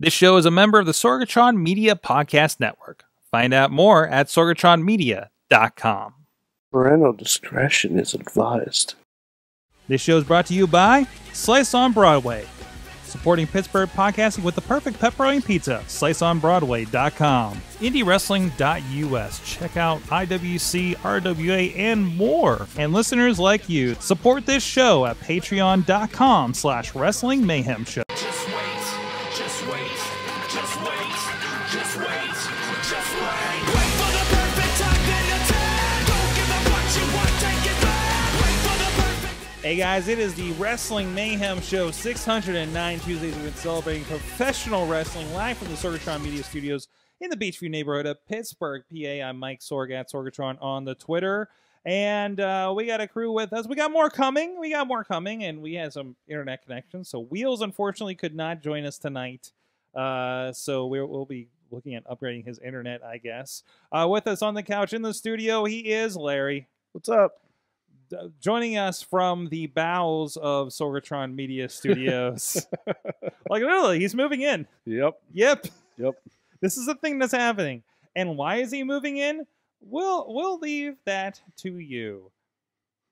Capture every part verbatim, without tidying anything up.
This show is a member of the Sorgatron Media Podcast Network. Find out more at sorgatron media dot com. Parental discretion is advised. This show is brought to you by Slice on Broadway, supporting Pittsburgh podcasting with the perfect pepperoni pizza. slice on broadway dot com. indie wrestling dot U S. Check out I W C, R W A, and more. And listeners like you, support this show at patreon dot com slash wrestling mayhem show. Just wait, just wait, just wait, just wait, just wait. Wait for the perfect time to attack. Don't give up what you want, take it back. Wait for the perfect time. Hey guys, it is the Wrestling Mayhem Show six hundred nine Tuesdays. We've been celebrating professional wrestling live from the Sorgatron Media Studios in the Beachview neighborhood of Pittsburgh, P A. I'm Mike Sorg at Sorgatron on the Twitter. And uh, we got a crew with us. We got more coming. We got more coming. And we had some internet connections. So Wheels, unfortunately, could not join us tonight. Uh, so we're, we'll be looking at upgrading his internet, I guess. Uh, with us on the couch in the studio, he is Larry. What's up? D joining us from the bowels of Sorgatron Media Studios. Like, literally, he's moving in. Yep. Yep. Yep. This is the thing that's happening. And why is he moving in? We'll, we'll leave that to you.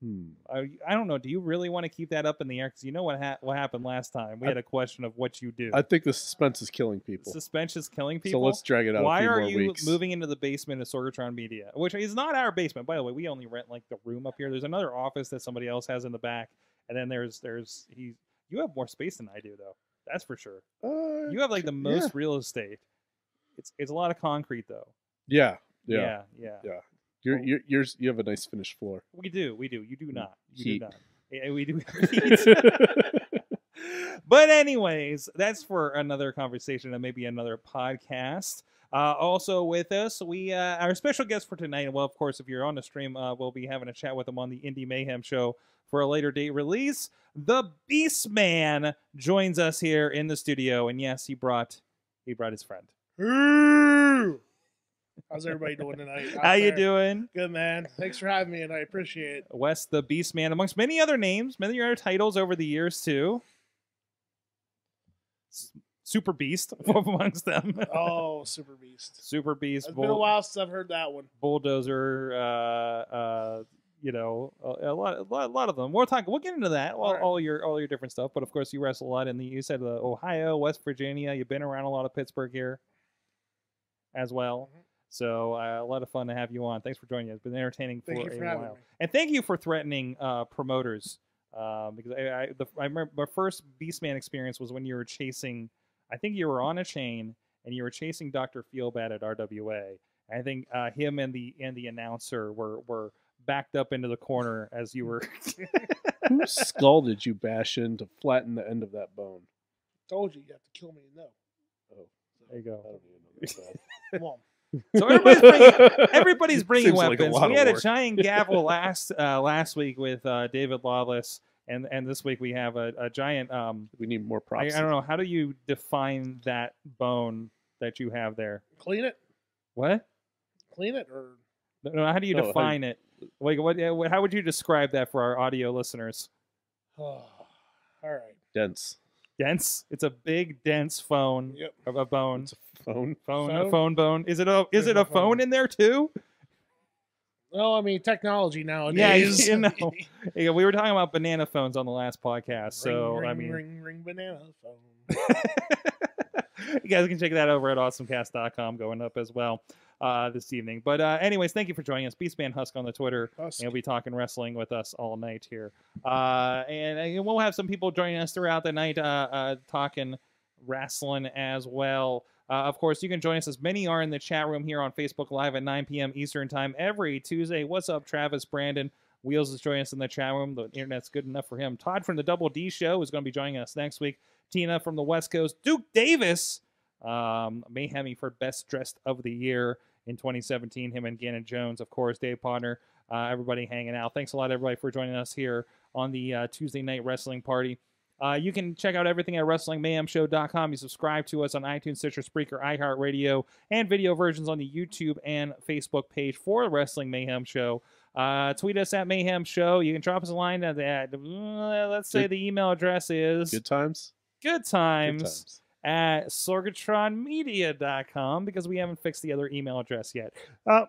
Hmm. I, I don't know. Do you really want to keep that up in the air? Because you know what ha what happened last time? We I, had a question of what you do. I think the suspense is killing people. The suspense is killing people? So let's drag it out Why a few are more you weeks. moving into the basement of Sorgatron Media? Which is not our basement. By the way, we only rent like the room up here. There's another office that somebody else has in the back. And then there's... there's he. You have more space than I do, though. That's for sure. Uh, you have like the most yeah. real estate. It's it's a lot of concrete though. Yeah, yeah, yeah, yeah. yeah. You're, you're, you're, you have a nice finished floor. We do, we do. You do not. You heat. do not. Yeah, we do. But anyways, that's for another conversation and maybe another podcast. Uh, also with us, we uh, our special guest for tonight. And well, of course, if you're on the stream, uh, we'll be having a chat with him on the Indie Mayhem Show for a later date release. The Beast Man joins us here in the studio, and yes, he brought he brought his friend. How's everybody doing tonight? How you doing? Good, man. Thanks for having me, and I appreciate it. Wes the Beast Man, amongst many other names, many other titles over the years, too. Super Beast amongst them. Oh, Super Beast. Super Beast. It's been a while since I've heard that one. Bulldozer, uh, uh, you know, a, a, lot, a lot a lot of them. We'll talk. We'll get into that, all, all, right. all your all your different stuff. But, of course, you wrestle a lot in the, you said uh, Ohio, West Virginia. You've been around a lot of Pittsburgh here as well. Mm-hmm. So uh, a lot of fun to have you on. Thanks for joining us. It's been entertaining for, for a while. Me. And thank you for threatening uh, promoters. Uh, because I, I, the, I remember my first Beastman experience was when you were chasing, I think you were on a chain, and you were chasing Doctor Feelbad at R W A. I think uh, him and the and the announcer were, were backed up into the corner as you were. Whose skull did you bash in to flatten the end of that bone? I told you you have to kill me to know. Oh, there you go. I don't even know that. Come on. So everybody's bringing, everybody's bringing weapons. Like we had a giant gavel last uh, last week with uh, David Lawless, and and this week we have a, a giant. Um, we need more props. I, I don't know. How do you define that bone that you have there? Clean it. What? Clean it or no? How do you no, define how do you... it? Like what? How would you describe that for our audio listeners? Oh, all right. Dense. Dense. It's a big, dense phone yep. of a bone. It's a phone, phone, phone, a phone bone. Is it a is There's it a phone, phone in there too? Well, I mean, technology nowadays. Yeah, you know, yeah, we were talking about banana phones on the last podcast. So ring, ring, I mean, ring, ring, banana phone. You guys can check that over at awesome cast dot com, going up as well uh, this evening. But uh, anyways, thank you for joining us, Beastman Husk on the Twitter. Husk. And we'll be talking wrestling with us all night here, uh, and, and we'll have some people joining us throughout the night, uh, uh, talking wrestling as well. Uh, of course, you can join us as many are in the chat room here on Facebook Live at nine P M Eastern Time every Tuesday. What's up, Travis Brandon? Wheels is joining us in the chat room. The internet's good enough for him. Todd from the Double D Show is going to be joining us next week. Tina from the West Coast. Duke Davis, um, Mayhemmy for Best Dressed of the Year in twenty seventeen. Him and Gannon Jones, of course, Dave Podner, uh, everybody hanging out. Thanks a lot, everybody, for joining us here on the uh, Tuesday Night Wrestling Party. Uh, you can check out everything at wrestling mayhem show dot com. You subscribe to us on iTunes, Stitcher, Spreaker, iHeartRadio, and video versions on the YouTube and Facebook page for Wrestling Mayhem Show. Uh, tweet us at Mayhem Show. You can drop us a line at that. Let's say the email address is... Good times? Good times. Good times. at sorgatron media dot com because we haven't fixed the other email address yet. Uh,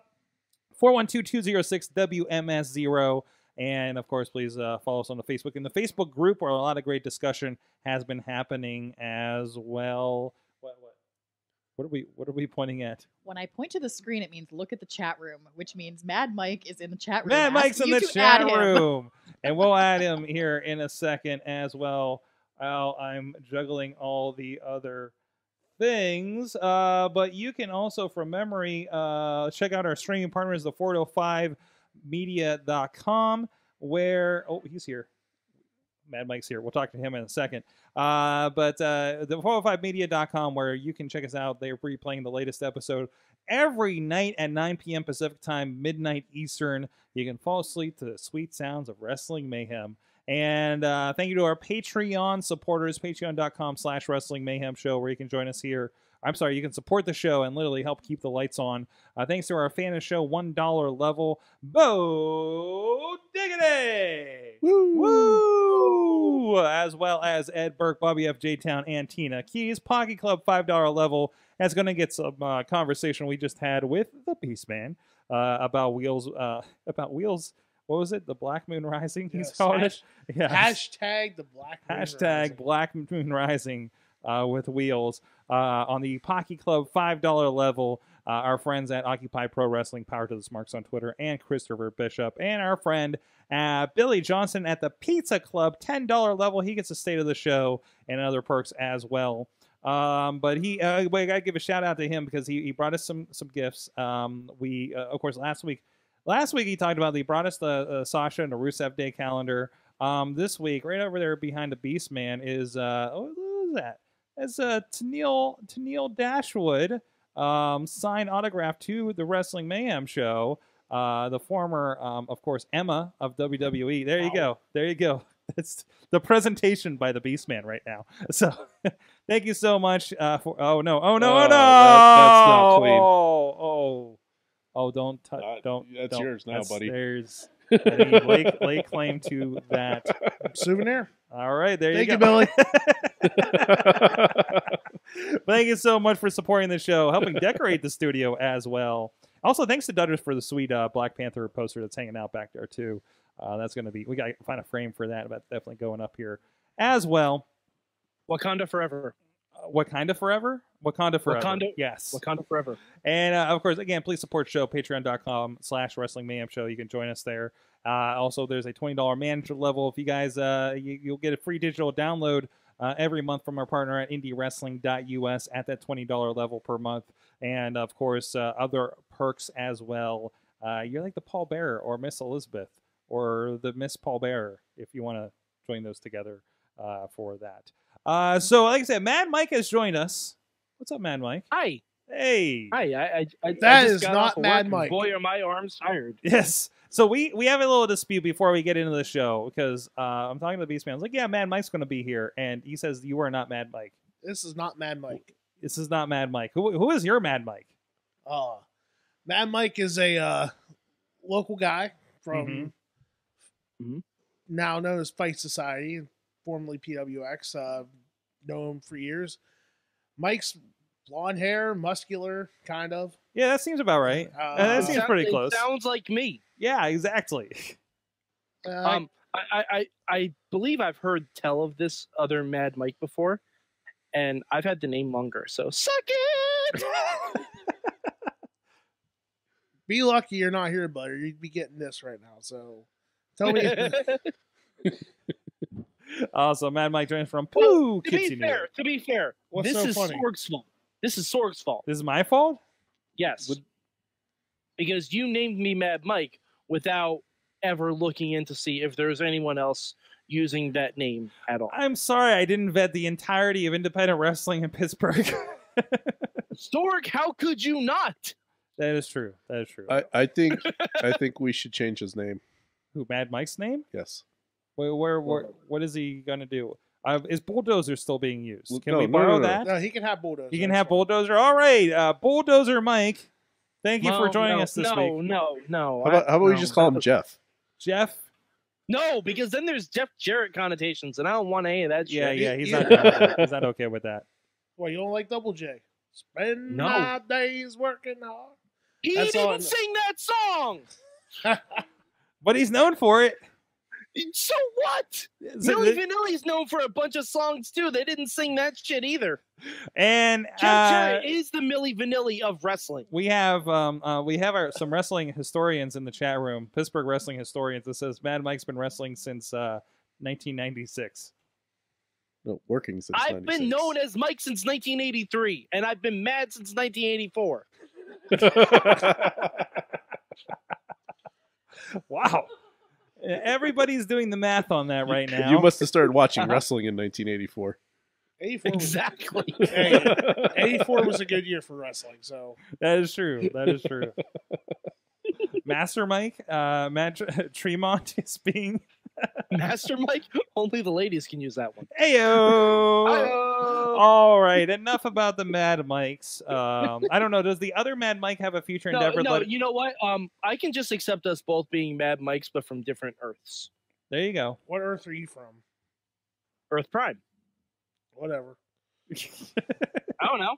four one two, two zero six, W M S zero. And, of course, please uh, follow us on the Facebook. In the Facebook group, where a lot of great discussion has been happening as well. What, what, what, are we, what are we pointing at? When I point to the screen, it means look at the chat room, which means Mad Mike is in the chat room. Mad Mike's in the chat room. And we'll add him here in a second as well. While I'm juggling all the other things. Uh, but you can also, from memory, uh, check out our streaming partners, the four oh five media dot com, where oh he's here Mad Mike's here, we'll talk to him in a second, uh but uh the four oh five media dot com, where you can check us out. They're replaying the latest episode every night at nine p m Pacific time, midnight Eastern. You can fall asleep to the sweet sounds of wrestling mayhem. And uh thank you to our Patreon supporters, patreon dot com slash wrestling mayhem show, where you can join us here. I'm sorry, you can support the show and literally help keep the lights on. Uh, thanks to our fan of the show, one dollar level, Bo Diggity! Woo! Woo! As well as Ed Burke, Bobby F. J-Town, and Tina Keys. Pocky Club, five dollar level. That's going to get some uh, conversation we just had with the Beast Man uh, about Wheels. Uh, about Wheels. What was it? The Black Moon Rising, he's yes, called hash, it? Yes. Hashtag the Black Moon Rising. Hashtag Black Moon Rising. Uh, with Wheels uh, on the Pocky Club five dollar level. Uh, our friends at Occupy Pro Wrestling, Power to the Smarks on Twitter, and Christopher Bishop, and our friend uh, Billy Johnson at the Pizza Club ten dollar level. He gets a state of the show and other perks as well. Um, but he, uh, I gotta give a shout out to him because he, he brought us some some gifts. Um, we uh, of course last week last week he talked about he brought us the uh, Sasha and the Rusev Day calendar. Um, this week right over there behind the Beast Man is uh, what was that? As uh, Tenille, Tenille Dashwood um, signed autograph to the Wrestling Mayhem show. Uh, the former, um, of course, Emma of W W E. There you go. There you go. It's the presentation by the Beastman right now. So thank you so much uh, for. Oh no! Oh no! Oh, oh no! That, that's not clean. Oh oh oh! Don't touch! Uh, don't. That's don't, yours now, that's, buddy. There's. lay, lay claim to that souvenir. All right, there Thank you go. Thank you, Billy. Thank you so much for supporting the show, helping decorate the studio as well. Also, thanks to Dudders for the sweet uh, Black Panther poster that's hanging out back there too. Uh, that's going to be, we got to find a frame for that. That's definitely going up here as well. Wakanda forever. Uh, Wakanda forever. Wakanda forever. Wakanda, yes. Wakanda forever. And uh, of course, again, please support the show, patreon dot com slash wrestling mayhem show. You can join us there. Uh, also, there's a twenty dollar manager level. If you guys, uh, you, you'll get a free digital download uh, every month from our partner at indie wrestling dot U S at that twenty dollar level per month. And of course, uh, other perks as well. Uh, you're like the Paul Bearer or Miss Elizabeth or the Miss Paul Bearer if you want to join those together uh, for that. Uh, so, like I said, Mad Mike has joined us. What's up, Mad Mike? Hi. Hey. Hi. I, I, I, that I just is got not Mad Mike. Boy, are my arms tired. Yes. So we, we have a little dispute before we get into the show because uh, I'm talking to the Beastman. I was like, yeah, Mad Mike's going to be here. And he says, you are not Mad Mike. This is not Mad Mike. This is not Mad Mike. Who, who is your Mad Mike? Uh, Mad Mike is a uh, local guy from mm-hmm. now known as Fight Society, formerly P W X. Uh, known him for years. Mike's blonde hair, muscular, kind of. Yeah, that seems about right. Uh, that seems pretty close. It sounds like me. Yeah, exactly. Uh, um, I, I, I believe I've heard tell of this other Mad Mike before, and I've had the name longer, so suck it! Be lucky you're not here, buddy. You'd be getting this right now, so tell me. Also, Mad Mike joins from Pooh. To be fair, to be fair, this is Sorg's fault. This is Sorg's fault. This is my fault? Yes. Would... Because you named me Mad Mike without ever looking in to see if there's anyone else using that name at all. I'm sorry I didn't vet the entirety of independent wrestling in Pittsburgh. Sorg, how could you not? That is true. That is true. I, I think I think we should change his name. Who, Mad Mike's name? Yes. Where, where, where, what is he going to do? Uh, is Bulldozer still being used? Can no, we borrow no, no, no. that? No, he can have Bulldozer. He can have Bulldozer. All right. Uh, Bulldozer Mike, thank you no, for joining no, us this no, week. No, no, no. How about, how about no, we just call him Jeff? Jeff? No, because then there's Jeff Jarrett connotations, and I don't want any of that shit. Yeah, yeah, he's, not, he's not okay with that. Why, you don't like Double J? Spend no. my days working hard. He That's didn't sing that song. But he's known for it. So what? Milli Vanilli's known for a bunch of songs too. They didn't sing that shit either. And uh, is the Milli Vanilli of wrestling. We have um, uh, we have our, some wrestling historians in the chat room. Pittsburgh wrestling historians. That says Mad Mike's been wrestling since uh, nineteen ninety-six. No, working since. I've ninety-six. Been known as Mike since nineteen eighty-three, and I've been mad since nineteen eighty-four. Wow. Everybody's doing the math on that right now. You must have started watching wrestling in nineteen eighty-four. eighty-four exactly. Was, hey, eighty-four was a good year for wrestling. So that is true. That is true. Master Mike, uh, Matt Tremont is being Master Mike. Only the ladies can use that one. Heyo. All right. Enough about the Mad Mikes. Um, I don't know. Does the other Mad Mike have a future no, endeavor? No. Let you know what? Um, I can just accept us both being Mad Mikes, but from different Earths. There you go. What Earth are you from? Earth Prime. Whatever. I don't know.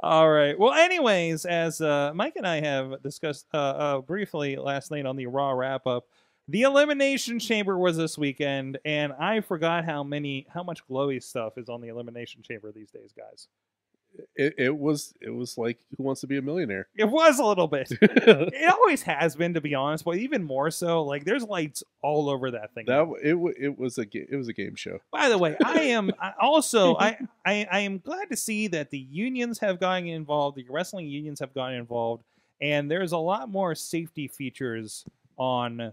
All right. Well, anyways, as uh, Mike and I have discussed uh, uh, briefly last night on the Raw wrap-up, the Elimination Chamber was this weekend, and I forgot how many, how much glowy stuff is on the Elimination Chamber these days, guys. It, it was, it was like Who Wants to Be a Millionaire? It was a little bit. It always has been, to be honest, but even more so. Like, there's lights all over that thing. That it, it was a it was a game show. By the way, I am I also I, I I am glad to see that the unions have gotten involved. The wrestling unions have gotten involved, and there's a lot more safety features on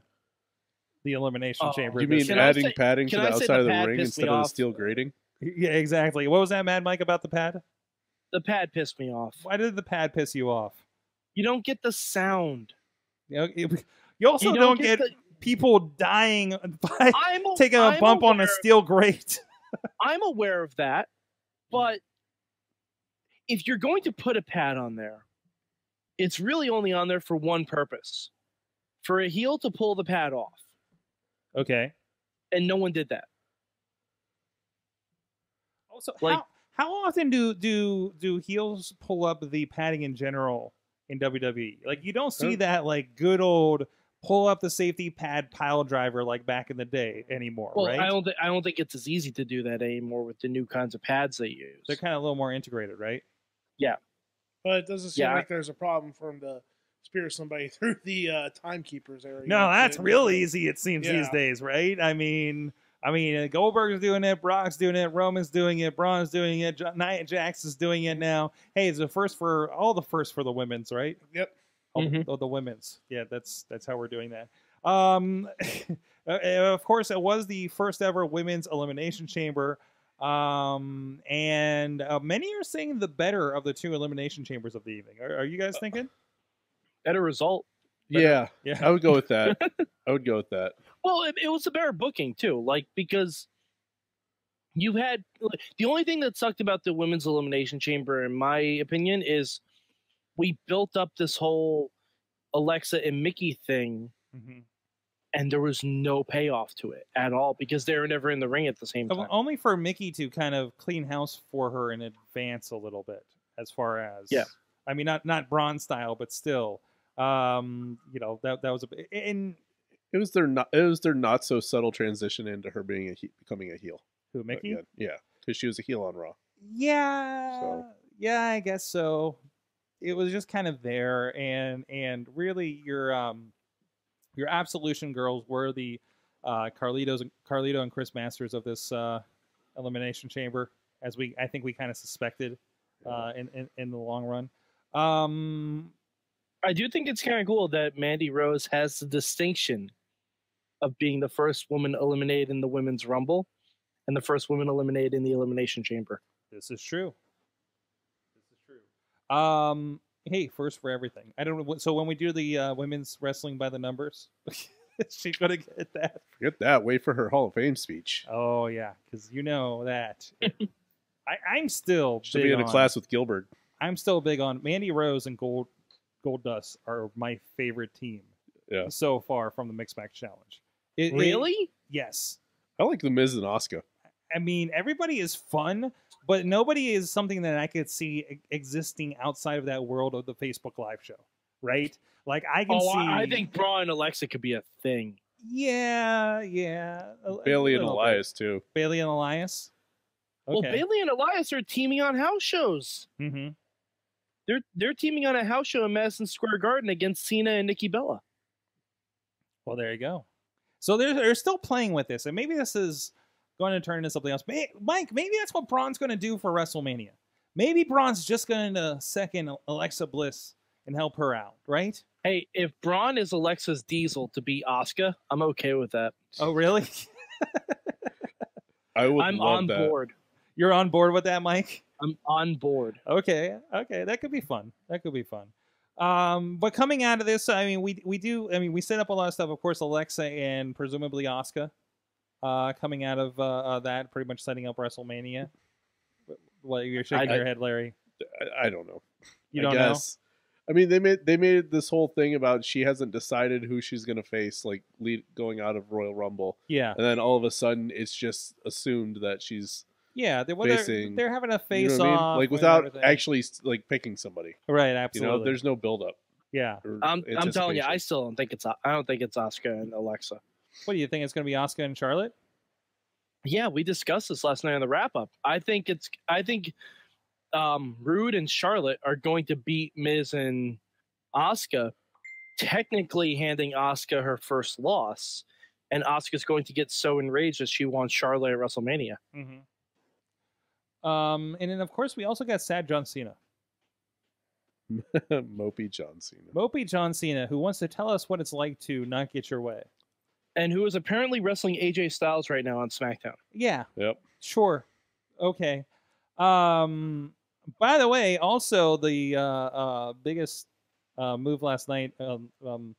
the Elimination oh, Chamber. You mean adding say, padding to the outside the of the ring instead of the steel grating? Yeah, exactly. What was that, Mad Mike, about the pad? The pad pissed me off. Why did the pad piss you off? You don't get the sound. You, know, it, you also you don't, don't get, get the, people dying by I'm, taking a I'm bump on a steel grate. I'm aware of that, but if you're going to put a pad on there, it's really only on there for one purpose. For a heel to pull the pad off. Okay. And no one did that. Also, like, how How often do do do heels pull up the padding in general in W W E? Like, you don't see that like good old pull up the safety pad pile driver like back in the day anymore, well, right? I don't I don't think it's as easy to do that anymore with the new kinds of pads they use. They're kind of a little more integrated, right? Yeah, but it doesn't seem yeah. like there's a problem for them to spear somebody through the uh, timekeepers area. No, that's real easy. It seems yeah. these days, right? I mean. I mean, Goldberg's doing it, Brock's doing it, Roman's doing it, Braun's doing it, Nia Jax is doing it now. Hey, it's the first for all the first for the women's, right? Yep. Oh, mm-hmm. the, the women's. Yeah, that's that's how we're doing that. Um, of course, it was the first ever women's elimination chamber, um, and uh, many are saying the better of the two elimination chambers of the evening. Are, are you guys thinking better result? Better. Yeah, yeah, I would go with that. I would go with that. Well, it, it was a better booking, too, like, because you had like, the only thing that sucked about the women's elimination chamber, in my opinion, is we built up this whole Alexa and Mickey thing, mm-hmm. and there was no payoff to it at all because they were never in the ring at the same time. Only for Mickey to kind of clean house for her in advance a little bit, as far as, yeah. I mean, not, not Braun style, but still, um, you know, that, that was a... In, It was their not. It was their not so subtle transition into her being a he becoming a heel. Who, Mickey? Again. Yeah, because she was a heel on Raw. Yeah, so. yeah, I guess so. It was just kind of there, and and really your um your Absolution girls were the uh, Carlitos and Carlito and Chris Masters of this uh, elimination chamber, as we I think we kind of suspected uh, in, in in the long run. Um, I do think it's kind of cool that Mandy Rose has the distinction of being the first woman eliminated in the Women's Rumble and the first woman eliminated in the Elimination Chamber. This is true. This is true. Um, hey, first for everything. I don't know. So when we do the uh, women's wrestling by the numbers, she's going to get that. Forget that. Wait for her Hall of Fame speech. Oh, yeah, because you know that. I, I'm still She'll big be in on, a class with Gilbert. I'm still big on Mandy Rose and Gold. Goldust are my favorite team yeah. so far from the Mixed Match Challenge. It, really? It, yes. I like The Miz and Asuka. I mean, everybody is fun, but nobody is something that I could see existing outside of that world of the Facebook Live show, right? Like I can oh, see. I think Braun and Alexa could be a thing. Yeah, yeah. Bailey and Elias bit. too. Bailey and Elias. Okay. Well, Bailey and Elias are teaming on house shows. Mm-hmm. They're they're teaming on a house show in Madison Square Garden against Cena and Nikki Bella. Well, there you go. So they're they're still playing with this, and maybe this is going to turn into something else. May, Mike, maybe that's what Braun's going to do for WrestleMania. Maybe Braun's just going to second Alexa Bliss and help her out, right? Hey, if Braun is Alexa's diesel to beat Asuka, I'm okay with that. Oh, really? I would I'm love on that. board. You're on board with that, Mike? I'm on board. Okay, okay, that could be fun. That could be fun. Um, but coming out of this, I mean, we we do. I mean, we set up a lot of stuff. Of course, Alexa and presumably Asuka. Uh, coming out of uh, uh, that, pretty much setting up WrestleMania. Well, you're shaking I, your head, Larry. I, I don't know. You don't I guess. know. I mean, they made they made this whole thing about she hasn't decided who she's going to face, like lead, going out of Royal Rumble. Yeah, and then all of a sudden, it's just assumed that she's yeah. They, well, facing, they're, they're having a face you know off, I mean? like without actually like picking somebody. Right. Absolutely. You know, there's no build up. Yeah. I'm I'm telling you, I still don't think it's I don't think it's Asuka and Alexa. What do you think? It's going to be Asuka and Charlotte? Yeah, we discussed this last night on the wrap up. I think it's I think um, Rude and Charlotte are going to beat Miz and Asuka, technically handing Asuka her first loss, and Asuka's going to get so enraged that she wants Charlotte at WrestleMania. Mm-hmm. Um, and then of course we also got sad John Cena. Mopey John Cena. Mopey John Cena, who wants to tell us what it's like to not get your way. And who is apparently wrestling A J Styles right now on SmackDown. Yeah. Yep. Sure. Okay. Um, by the way, also the uh, uh, biggest uh, move last night, um, um,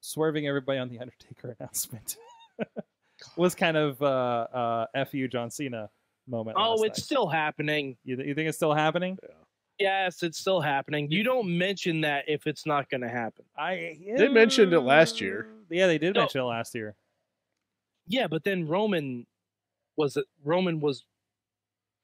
swerving everybody on the Undertaker announcement, was kind of uh, uh, F you John Cena moment. Oh, it's night. still happening. You, th you think it's still happening? Yeah. Yes, it's still happening. You don't mention that if it's not going to happen. I yeah. They mentioned it last year. Yeah, they did no. mention it last year. Yeah, but then Roman was it, Roman was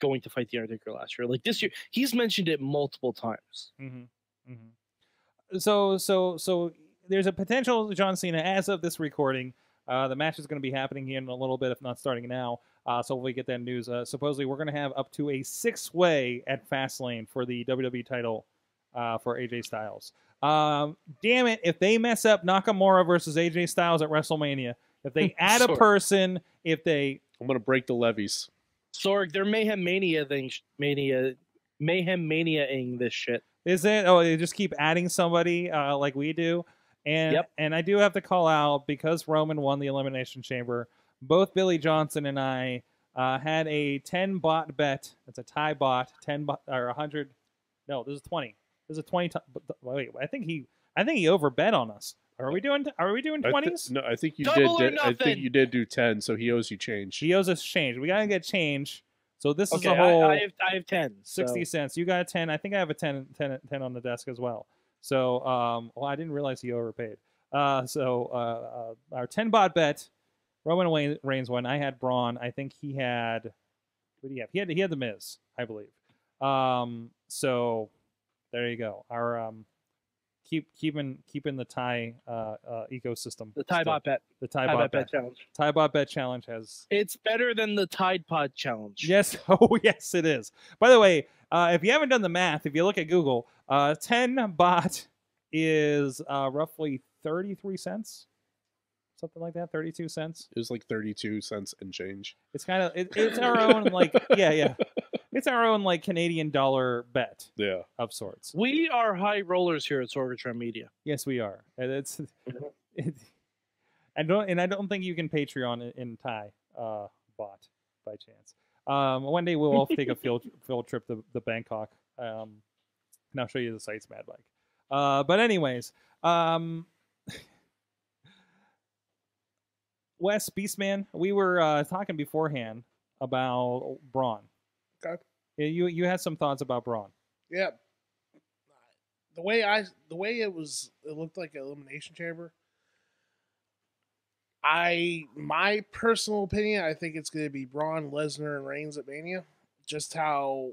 going to fight the Undertaker last year. Like this year, he's mentioned it multiple times. Mm-hmm. Mm-hmm. So, so, so there's a potential John Cena as of this recording. Uh, the match is going to be happening here in a little bit, if not starting now. Uh, so we get that news. Uh, supposedly, we're going to have up to a six-way at Fastlane for the W W E title uh, for A J Styles. Um, damn it! If they mess up Nakamura versus A J Styles at WrestleMania, if they add a person, if they, I'm going to break the levees. Sorg, they're Mayhem Mania thing, Mania, Mayhem Mania-ing this shit. Is it? Oh, they just keep adding somebody uh, like we do. And yep. and I do have to call out, because Roman won the Elimination Chamber, both Billy Johnson and I uh, had a ten bot bet. That's a tie bot, ten bot, or a hundred. No, this is twenty. This is a twenty. Wait, I think he, I think he overbet on us. Are we doing? Are we doing twenties? No, I think you Double did. I think you did do ten. So he owes you change. He owes us change. We gotta get change. So this okay, is a whole. I, I have I have ten. Sixty so. cents. You got a ten. I think I have a ten, ten, ten on the desk as well. So, um, well, I didn't realize he overpaid. Uh, so uh, uh, our ten bot bet. Roman Reigns won. I had Braun. I think he had. What do you have? He had. He had the Miz, I believe. Um, so there you go. Our um, keep keeping keeping the tie uh, uh, ecosystem. The tie bot bet. The tie, tie bot, bot bet. bet challenge. Tie bot bet challenge has. It's better than the Tide Pod challenge. Yes. Oh yes, it is. By the way, uh, if you haven't done the math, if you look at Google, uh, ten bot is uh, roughly thirty-three cents. Something like that, thirty-two cents. It was like thirty-two cents and change. It's kind of it, it's our own like yeah yeah, it's our own like Canadian dollar bet yeah of sorts. We are high rollers here at Sorgatron Media. Yes, we are, and it's it, I don't and I don't think you can Patreon in, in Thai uh, bot by chance. Um, one day we'll all take a field field trip to, to Bangkok, um, and I'll show you the sights, Mad Mike. Uh, but anyways, um. Wes, Beastman, we were uh, talking beforehand about Braun. Okay. You you had some thoughts about Braun. Yeah. The way I the way it was, it looked like an elimination chamber. I, my personal opinion, I think it's going to be Braun, Lesnar, and Reigns at Mania. Just how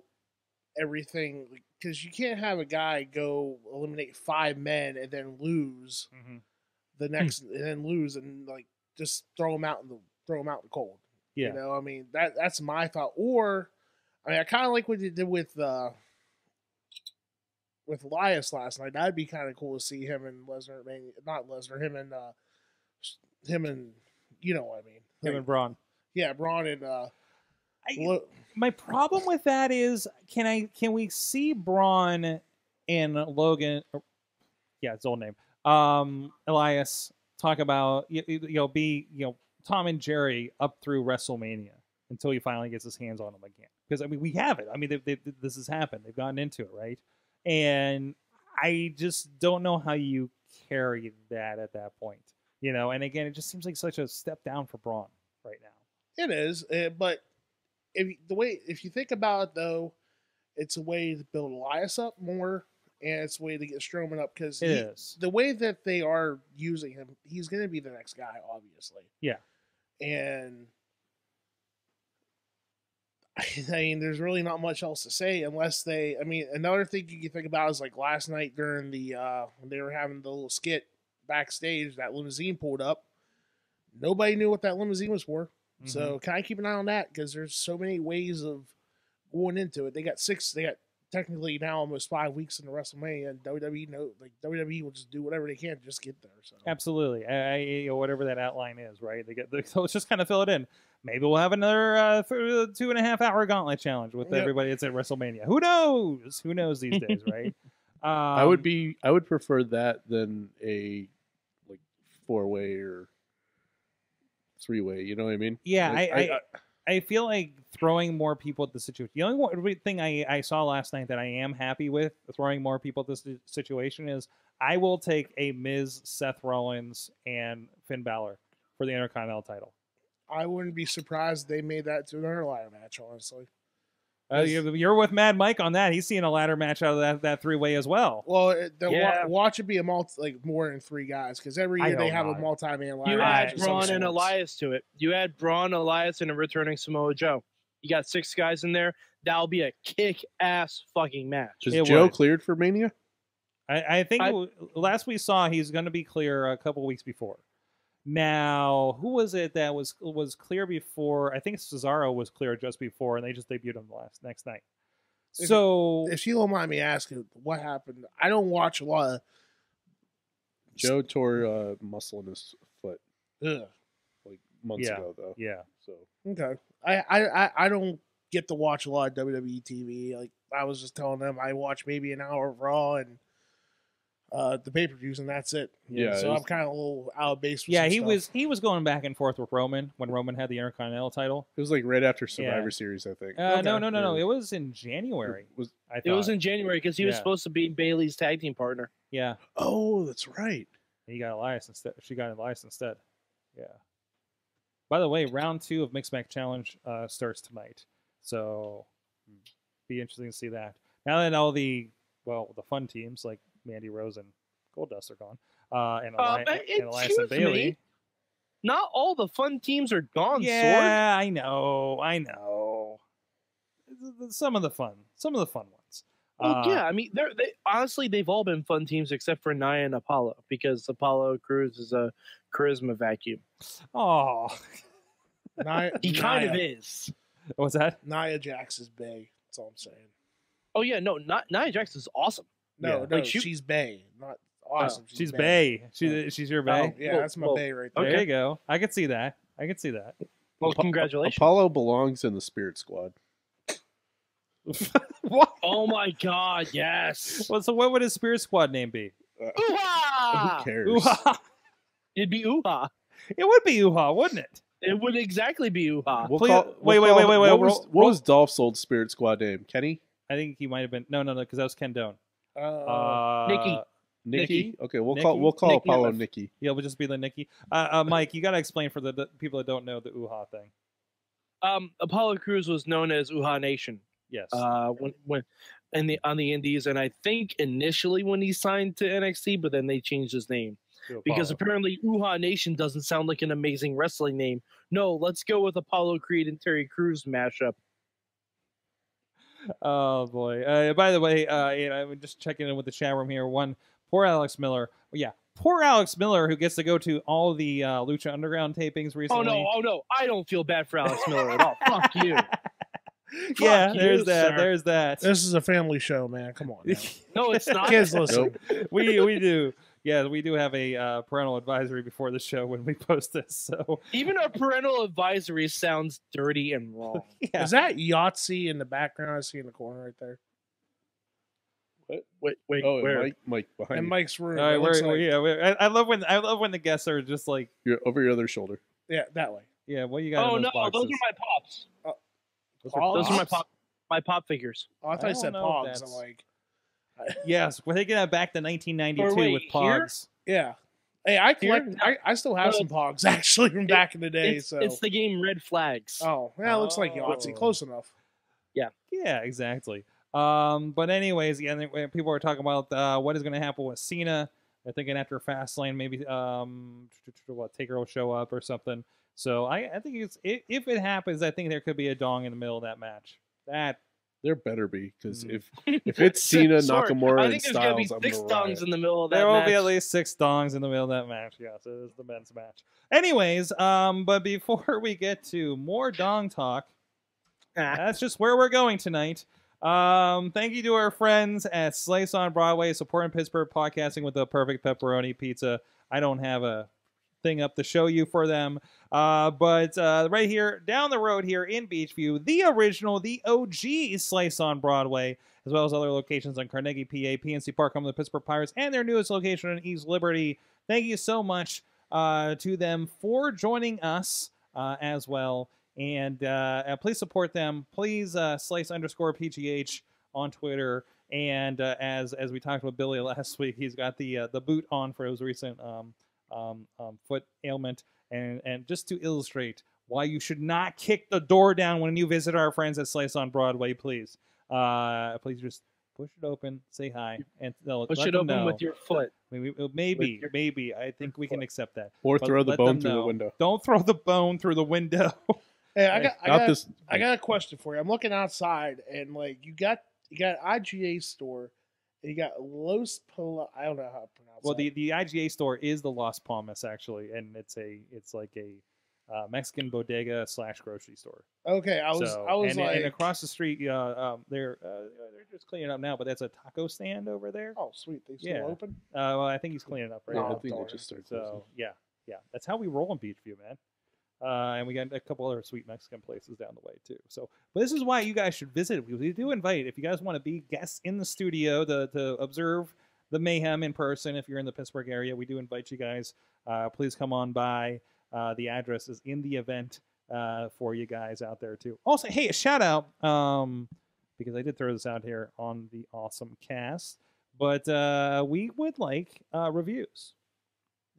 everything, because you can't have a guy go eliminate five men and then lose mm-hmm. the next, and then lose and like just throw them out in the throw them out in cold. Yeah, you know, I mean that that's my thought. Or, I mean, I kind of like what you did with uh, with Elias last night. That'd be kind of cool to see him and Lesnar, not Lesnar, him and. Uh, Him and, you know what I mean. Him like, and Braun. Yeah, Braun and... Uh, I, Lo- my problem with that is, can I can we see Braun and Logan... Or, yeah, it's old name. Um, Elias talk about, you, you know, be, you know, Tom and Jerry up through WrestleMania until he finally gets his hands on him again. Because, I mean, we have it. I mean, they, they, this has happened. They've gotten into it, right? And I just don't know how you carry that at that point. You know, and again, it just seems like such a step down for Braun right now. It is, but if the way if you think about it, though, it's a way to build Elias up more, and it's a way to get Strowman up because the way that they are using him, he's going to be the next guy, obviously. Yeah, and I mean, there's really not much else to say unless they. I mean, another thing you can think about is like last night during the uh, when they were having the little skit. Backstage, that limousine pulled up. Nobody knew what that limousine was for. Mm-hmm. So can I keep an eye on that? Because there's so many ways of going into it. They got six. They got technically now almost five weeks into WrestleMania, and W W E no, like W W E will just do whatever they can to just get there. So absolutely, I, I, you know, whatever that outline is, right? They get they, so let's just kind of fill it in. Maybe we'll have another uh, two and a half hour gauntlet challenge with yep. everybody that's at WrestleMania. Who knows? Who knows these days, right? Um, I would be. I would prefer that than a like four way or three way. You know what I mean? Yeah, like, I, I, I I feel like throwing more people at the situation. The only thing I, I saw last night that I am happy with throwing more people at this situation is I will take a Miz, Seth Rollins, and Finn Balor for the Intercontinental title. I wouldn't be surprised if they made that to an interlier match. Honestly. Uh, you're with Mad Mike on that. He's seeing a ladder match out of that, that three way as well. Well, the yeah. wa- watch it be a multi, like more than three guys because every year they have not. a multi man ladder. You match add Braun and Elias to it. You add Braun, Elias, and a returning Samoa Joe. You got six guys in there. That'll be a kick ass fucking match. Is it Joe would. cleared for Mania? I, I think I, it, last we saw he's going to be clear a couple weeks before. Now, who was it that was was clear before? I think Cesaro was clear just before, and they just debuted him the last next night. If, so, if you don't mind me asking, what happened? I don't watch a lot of. Joe tore a uh, muscle in his foot, Ugh. like months yeah. ago, though. Yeah. So okay, I, I I don't get to watch a lot of W W E T V. Like I was just telling them, I watch maybe an hour of Raw and. Uh, the pay-per-views and that's it. Yeah. So I'm kind of a little out of base. With yeah, he stuff. was he was going back and forth with Roman when Roman had the Intercontinental title. It was like right after Survivor yeah. Series, I think. Uh, okay. No, no, no, no. It was in January. It was, I it was in January because he yeah. was supposed to be Bayley's tag team partner. Yeah. Oh, that's right. He got Elias instead. She got Elias instead. Yeah. By the way, round two of Mixed Match Challenge uh, starts tonight, so be interesting to see that. Now that all the well the fun teams like. Mandy Rose and Goldust are gone. Uh, and, Eli- uh, and Elias and Bailey. Me, not all the fun teams are gone, yeah, Sword. Yeah, I know. I know. Some of the fun. Some of the fun ones. Well, uh, yeah, I mean, they're, they honestly, they've all been fun teams except for Nia and Apollo because Apollo Crews is a charisma vacuum. Oh. Nia, he kind Nia. of is. What's that? Nia Jax is bae. That's all I'm saying. Oh, yeah, no, not, Nia Jax is awesome. No, yeah. no, like she, she's bae, not awesome. She's, she's bae. bae. She's she's your bae. Oh, yeah, well, that's my well, bae right there. Okay. There you go. I could see that. I could see that. Well, congratulations. Apollo belongs in the Spirit Squad. What? Oh my God! Yes. Well, so what would his Spirit Squad name be? Uh, Ooh-ha! Who cares? Ooh-ha. It'd be Ooh-ha. It would be Ooh-ha, wouldn't it? It would exactly be Ooh-ha. We'll Please, call, wait, we'll wait, call, wait, wait, wait, wait. What, was, what was Dolph's old Spirit Squad name? Kenny? I think he might have been. No, no, no, because that was Ken Doan. Uh, uh, Nikki. Nikki. Nikki. Okay, we'll Nikki? call we'll call Nikki Apollo Nikki. Yeah, we'll just be the Nikki. Uh, uh, Mike, you got to explain for the, the people that don't know the Ooh-ha thing. Um, Apollo Crews was known as Ooh-ha Nation. Yes. Uh, when when in the on the Indies, and I think initially when he signed to N X T, but then they changed his name. because apparently U-Ha Nation doesn't sound like an amazing wrestling name. No, let's go with Apollo Creed and Terry Crews mashup. Oh boy! Uh, by the way, uh, you know, I'm just checking in with the chat room here. One, poor Alex Miller. Yeah, poor Alex Miller, who gets to go to all the uh, Lucha Underground tapings recently. Oh no! Oh no! I don't feel bad for Alex Miller at all. Fuck you. Fuck yeah, there's you, that. Sir. There's that. This is a family show, man. Come on. No, it's not. Kids listen. Nope. We we do. Yeah, we do have a uh, parental advisory before the show when we post this. So even a parental advisory sounds dirty and wrong. Yeah. Is that Yahtzee in the background? I see in the corner right there. What? Wait, wait. Oh, where? Mike, Mike behind. And Mike's room. All right, where, like... yeah, where, I love when I love when the guests are just like you're over your other shoulder. Yeah, that way. Yeah, what you got? Oh in those no, boxes? Those are my pops. Uh, those, are, those are my pop, my pop figures. Oh, I thought I, I said pops. I'm like. Yes, we're taking that back to nineteen ninety-two wait, with Pogs. Here? Yeah, hey, I collect. I, I still have well, some Pogs actually from it, back in the day. It's, so it's the game Red Flags. Oh, yeah, it looks oh. like Yahtzee. Close enough. Yeah, yeah, exactly. Um, but anyways, yeah, people are talking about uh, what is going to happen with Cena. They're thinking after Fastlane, maybe um, what Taker will show up or something. So I, I think it's if it happens, I think there could be a dong in the middle of that match. That. There better be, because if if it's Cena, Sorry. Nakamura, I think and Styles, be I'm six dongs in the middle of that. There match. Will be at least six dongs in the middle of that match. Yes, it is the men's match. Anyways, um, but before we get to more dong talk, that's just where we're going tonight. Um, thank you to our friends at Slice on Broadway, supporting Pittsburgh podcasting with the perfect pepperoni pizza. I don't have a thing up to show you for them. Uh, but uh, right here, down the road here in Beachview, the original, the O G Slice on Broadway, as well as other locations on Carnegie, P A, P N C Park, home of the Pittsburgh Pirates, and their newest location in East Liberty. Thank you so much uh, to them for joining us uh, as well. And uh, please support them. Please uh, slice underscore P G H on Twitter. And uh, as as we talked with Billy last week, he's got the uh, the boot on for his recent um, um, um, foot ailment. And, and just to illustrate why you should not kick the door down when you visit our friends at Slice on Broadway, please. Uh, please just push it open, say hi, and they'll push let it them open know. With your foot. Maybe, maybe, your, maybe. I think we foot. Can accept that. Or but throw the bone through the window. Don't throw the bone through the window. Hey, I got, I got, this. I got a question for you. I'm looking outside, and like you got, you got an I G A store. You got Los Palmas. I don't know how to pronounce. Well, that. the the I G A store is the Las Palmas actually, and it's a it's like a uh, Mexican bodega slash grocery store. Okay, I was so, I was and, like, and across the street, uh, um, they're uh, they're just cleaning up now, but that's a taco stand over there. Oh, sweet, they still yeah. open? Uh, well, I think he's cleaning up right no, now. I think they just started. So yeah, yeah, that's how we roll in Beachview, man. Uh, and we got a couple other sweet Mexican places down the way too. So, but this is why you guys should visit. We do invite if you guys want to be guests in the studio to to observe the mayhem in person. If you're in the Pittsburgh area, we do invite you guys. Uh, please come on by. Uh, the address is in the event uh, for you guys out there too. Also, hey, a shout out um, because I did throw this out here on the awesome cast, but uh, we would like uh, reviews.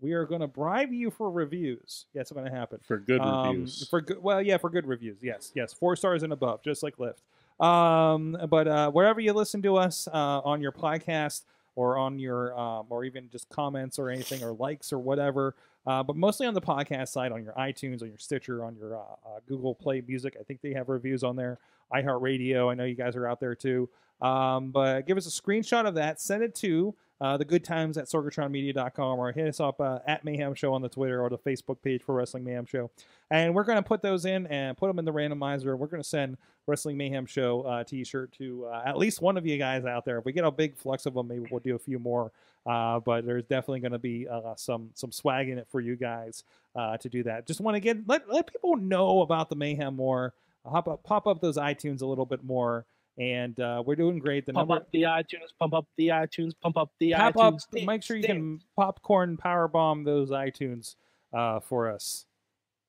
We are going to bribe you for reviews. That's going to happen. For good um, reviews. For good, well, yeah, for good reviews. Yes, yes. Four stars and above, just like Lyft. Um, but uh, wherever you listen to us uh, on your podcast or on your, um, or even just comments or anything or likes or whatever, uh, but mostly on the podcast side, on your iTunes, on your Stitcher, on your uh, uh, Google Play Music. I think they have reviews on there. iHeartRadio. I know you guys are out there too. Um, but give us a screenshot of that. Send it to Uh, the good times at sorgatron media dot com or hit us up uh, at Mayhem Show on the Twitter or the Facebook page for Wrestling Mayhem Show. And we're going to put those in and put them in the randomizer. We're going to send Wrestling Mayhem Show uh, t-shirt to uh, at least one of you guys out there. If we get a big flux of them, maybe we'll do a few more. Uh, but there's definitely going to be uh, some some swag in it for you guys uh, to do that. Just want to get let, let people know about the Mayhem more. Hop up, pop up those iTunes a little bit more. And uh, we're doing great. The pump number... up the iTunes, pump up the iTunes, pump up the pop iTunes. Up, ding, make sure you ding. Can popcorn power bomb those iTunes uh, for us.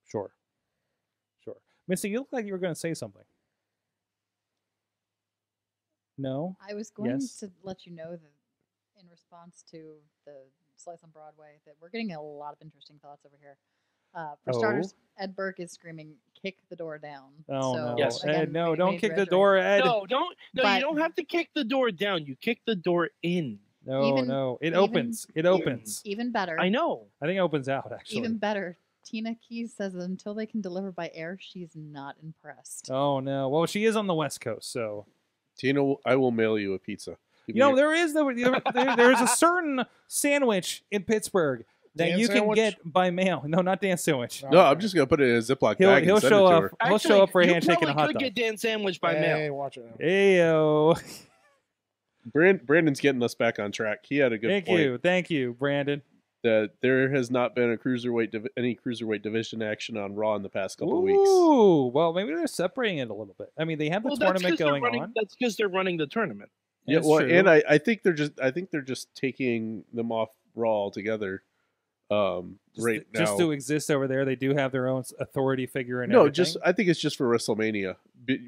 Sure, sure. Missy, you look like you were going to say something. No, I was going yes. to let you know that in response to the Slice on Broadway, that we're getting a lot of interesting thoughts over here. Uh, for oh. starters, Ed Burke is screaming, "Kick the door down!" Oh so, no! Yes, again, Ed, no, made, don't made kick the door, Ed. No, don't. No, but, you don't have to kick the door down. You kick the door in. No, even, no. It even, opens. It opens. Even better. I know. I think it opens out, actually. Even better. Tina Keys says that until they can deliver by air, she's not impressed. Oh, no. Well, she is on the West Coast, so. Tina, I will mail you a pizza. Give you know, there is, the, there, there is a certain sandwich in Pittsburgh that Dan you sandwich? can get by mail. No, not Dan sandwich. No, right. I'm just going to put it in a Ziploc he'll, bag he'll and send show it to up, her. Actually, he'll show up for a handshake and a hot dog. You could get Dan sandwich by hey, mail. Hey, watch it. Hey-yo. Brand, Brandon's getting us back on track. He had a good Thank point. Thank you. Thank you, Brandon. That there has not been a cruiserweight any cruiserweight division action on Raw in the past couple Ooh, of weeks. Ooh, well, maybe they're separating it a little bit. I mean, they have the well, tournament going running, on. That's because they're running the tournament. Yeah, well, true. and I, I think they're just I think they're just taking them off Raw altogether. Um, just right to, now, just to exist over there, they do have their own authority figure and no, everything. just I think it's just for WrestleMania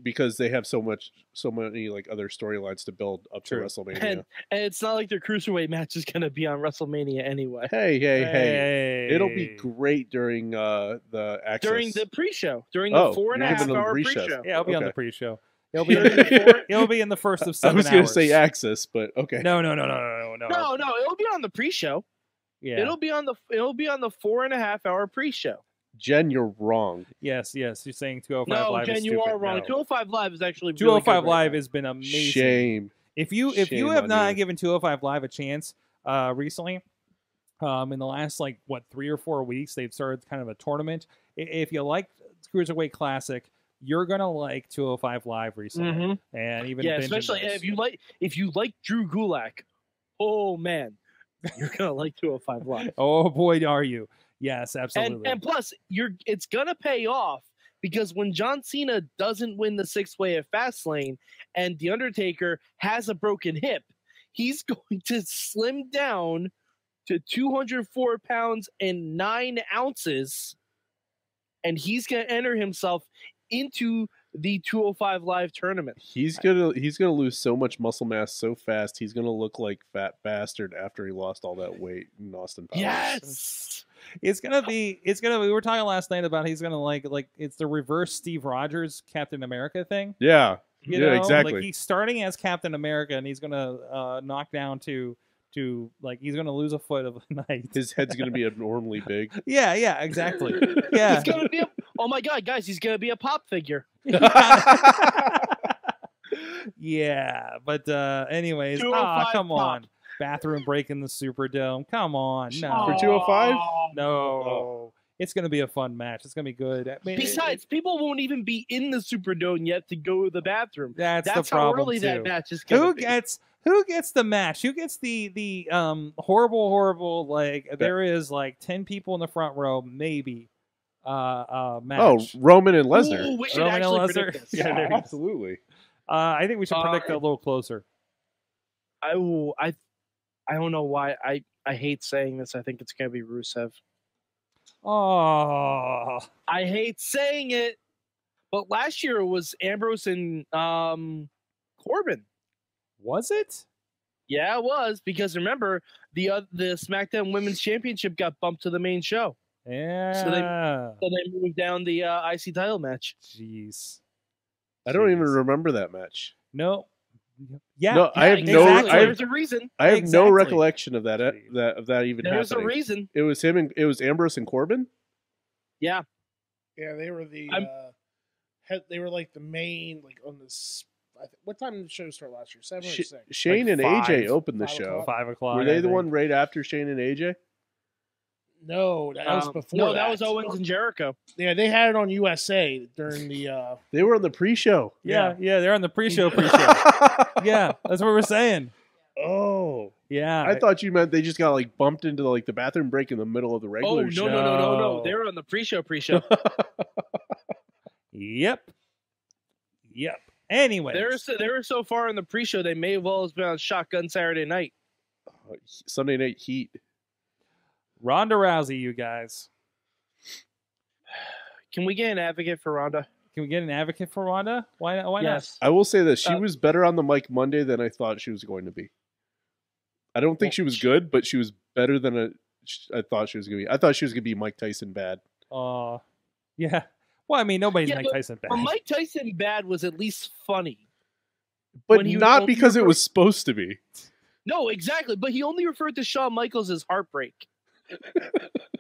because they have so much, so many like other storylines to build up true. to WrestleMania, and, and it's not like their cruiserweight match is going to be on WrestleMania anyway. Hey, hey, hey! hey. It'll be great during uh, the access. during the pre-show, during the oh, four and a half hour pre-show. Pre yeah, it'll be okay. on the pre-show. It'll be, it'll be in the first of seven. I was going to say access, but okay. No, no, no, no, no, no, no, no. It'll be on the pre-show. Yeah. It'll be on the it'll be on the four and a half hour pre-show. Jen, you're wrong. Yes, yes, you're saying two oh five no, Live. Jen, is you are wrong. No. two oh five Live is actually two oh five really Live right has been amazing. Shame. If you if Shame you have not you. given two oh five Live a chance uh, recently, um, in the last like what three or four weeks, they've started kind of a tournament. If you like Cruiserweight Classic, you're gonna like two oh five Live recently, mm-hmm. and even yeah, especially if you like if you like Drew Gulak. Oh man. You're gonna like two oh five Live. Oh boy, are you? Yes, absolutely. And, and plus, you're it's gonna pay off because when John Cena doesn't win the six way at Fastlane, and The Undertaker has a broken hip, he's going to slim down to two hundred four pounds and nine ounces, and he's gonna enter himself into the two oh five Live tournament. He's gonna he's gonna lose so much muscle mass so fast. He's gonna look like fat bastard after he lost all that weight in Austin Powers. Yes, it's gonna be it's gonna. Be, we were talking last night about he's gonna like like it's the reverse Steve Rogers Captain America thing. Yeah, you yeah, know? exactly. Like he's starting as Captain America and he's gonna uh, knock down to to like he's gonna lose a foot of a night. His head's gonna be abnormally big. Yeah, yeah, exactly. Yeah, it's gonna be. A, oh my God, guys, he's gonna be a pop figure. Yeah, but uh anyways, ah, come pop. on, bathroom break in the Superdome. Come on, no for two oh five. No, oh. It's gonna be a fun match. It's gonna be good. I mean, besides, it, it, people won't even be in the Superdome yet to go to the bathroom. That's, that's the how problem early too. That match is gonna who be. gets who gets the match? Who gets the the um horrible, horrible like yeah. there is like ten people in the front row, maybe. Uh, uh, match. Oh, Roman and Lesnar. Ooh, we should Roman actually and Lesnar. Predict this. Yeah, yeah, absolutely. Uh, I think we should predict uh, that a little closer. I, I, I don't know why. I, I hate saying this. I think it's going to be Rusev. Oh, I hate saying it. But last year it was Ambrose and um, Corbin. Was it? Yeah, it was. Because remember, the, uh, the SmackDown Women's Championship got bumped to the main show. Yeah. So they, so they moved down the uh, I C title match. Jeez. I don't Jeez. even remember that match. No. Yeah. No, yeah, I have exactly. no. I have, There's a reason. I have exactly. no recollection of that. Uh, that of that even. There's happening. a reason. It was him and it was Ambrose and Corbin. Yeah. Yeah, they were the. Uh, head, they were like the main, like on this. I think, what time did the show start last year? Seven Sh or six. Shane like and five, A J opened the show. Five o'clock. Were they I the think. one right after Shane and A J? No, that um, was before. No, that, that was Owens and Jericho. Yeah, they had it on U S A during the. Uh... They were on the pre-show. Yeah, yeah, yeah, they're on the pre-show. Pre-show. Yeah, that's what we're saying. Oh, yeah. I, I thought you meant they just got like bumped into like the bathroom break in the middle of the regular. Oh no, show. no, no, no, no! They're on the pre-show. Pre-show. Yep. Yep. Anyway, they're so, they were so far in the pre-show they may well have been on Shotgun Saturday Night. Uh, Sunday Night Heat. Ronda Rousey, you guys. Can we get an advocate for Ronda? Can we get an advocate for Ronda? Why, why yes. not? I will say this. She uh, was better on the mic Monday than I thought she was going to be. I don't think she was good, but she was better than a, I thought she was going to be. I thought she was going to be Mike Tyson bad. Uh, yeah. Well, I mean, nobody's yeah, Mike Tyson bad. Mike Tyson bad was at least funny. But not because it was supposed to be. No, exactly. But he only referred to Shawn Michaels as Heartbreak.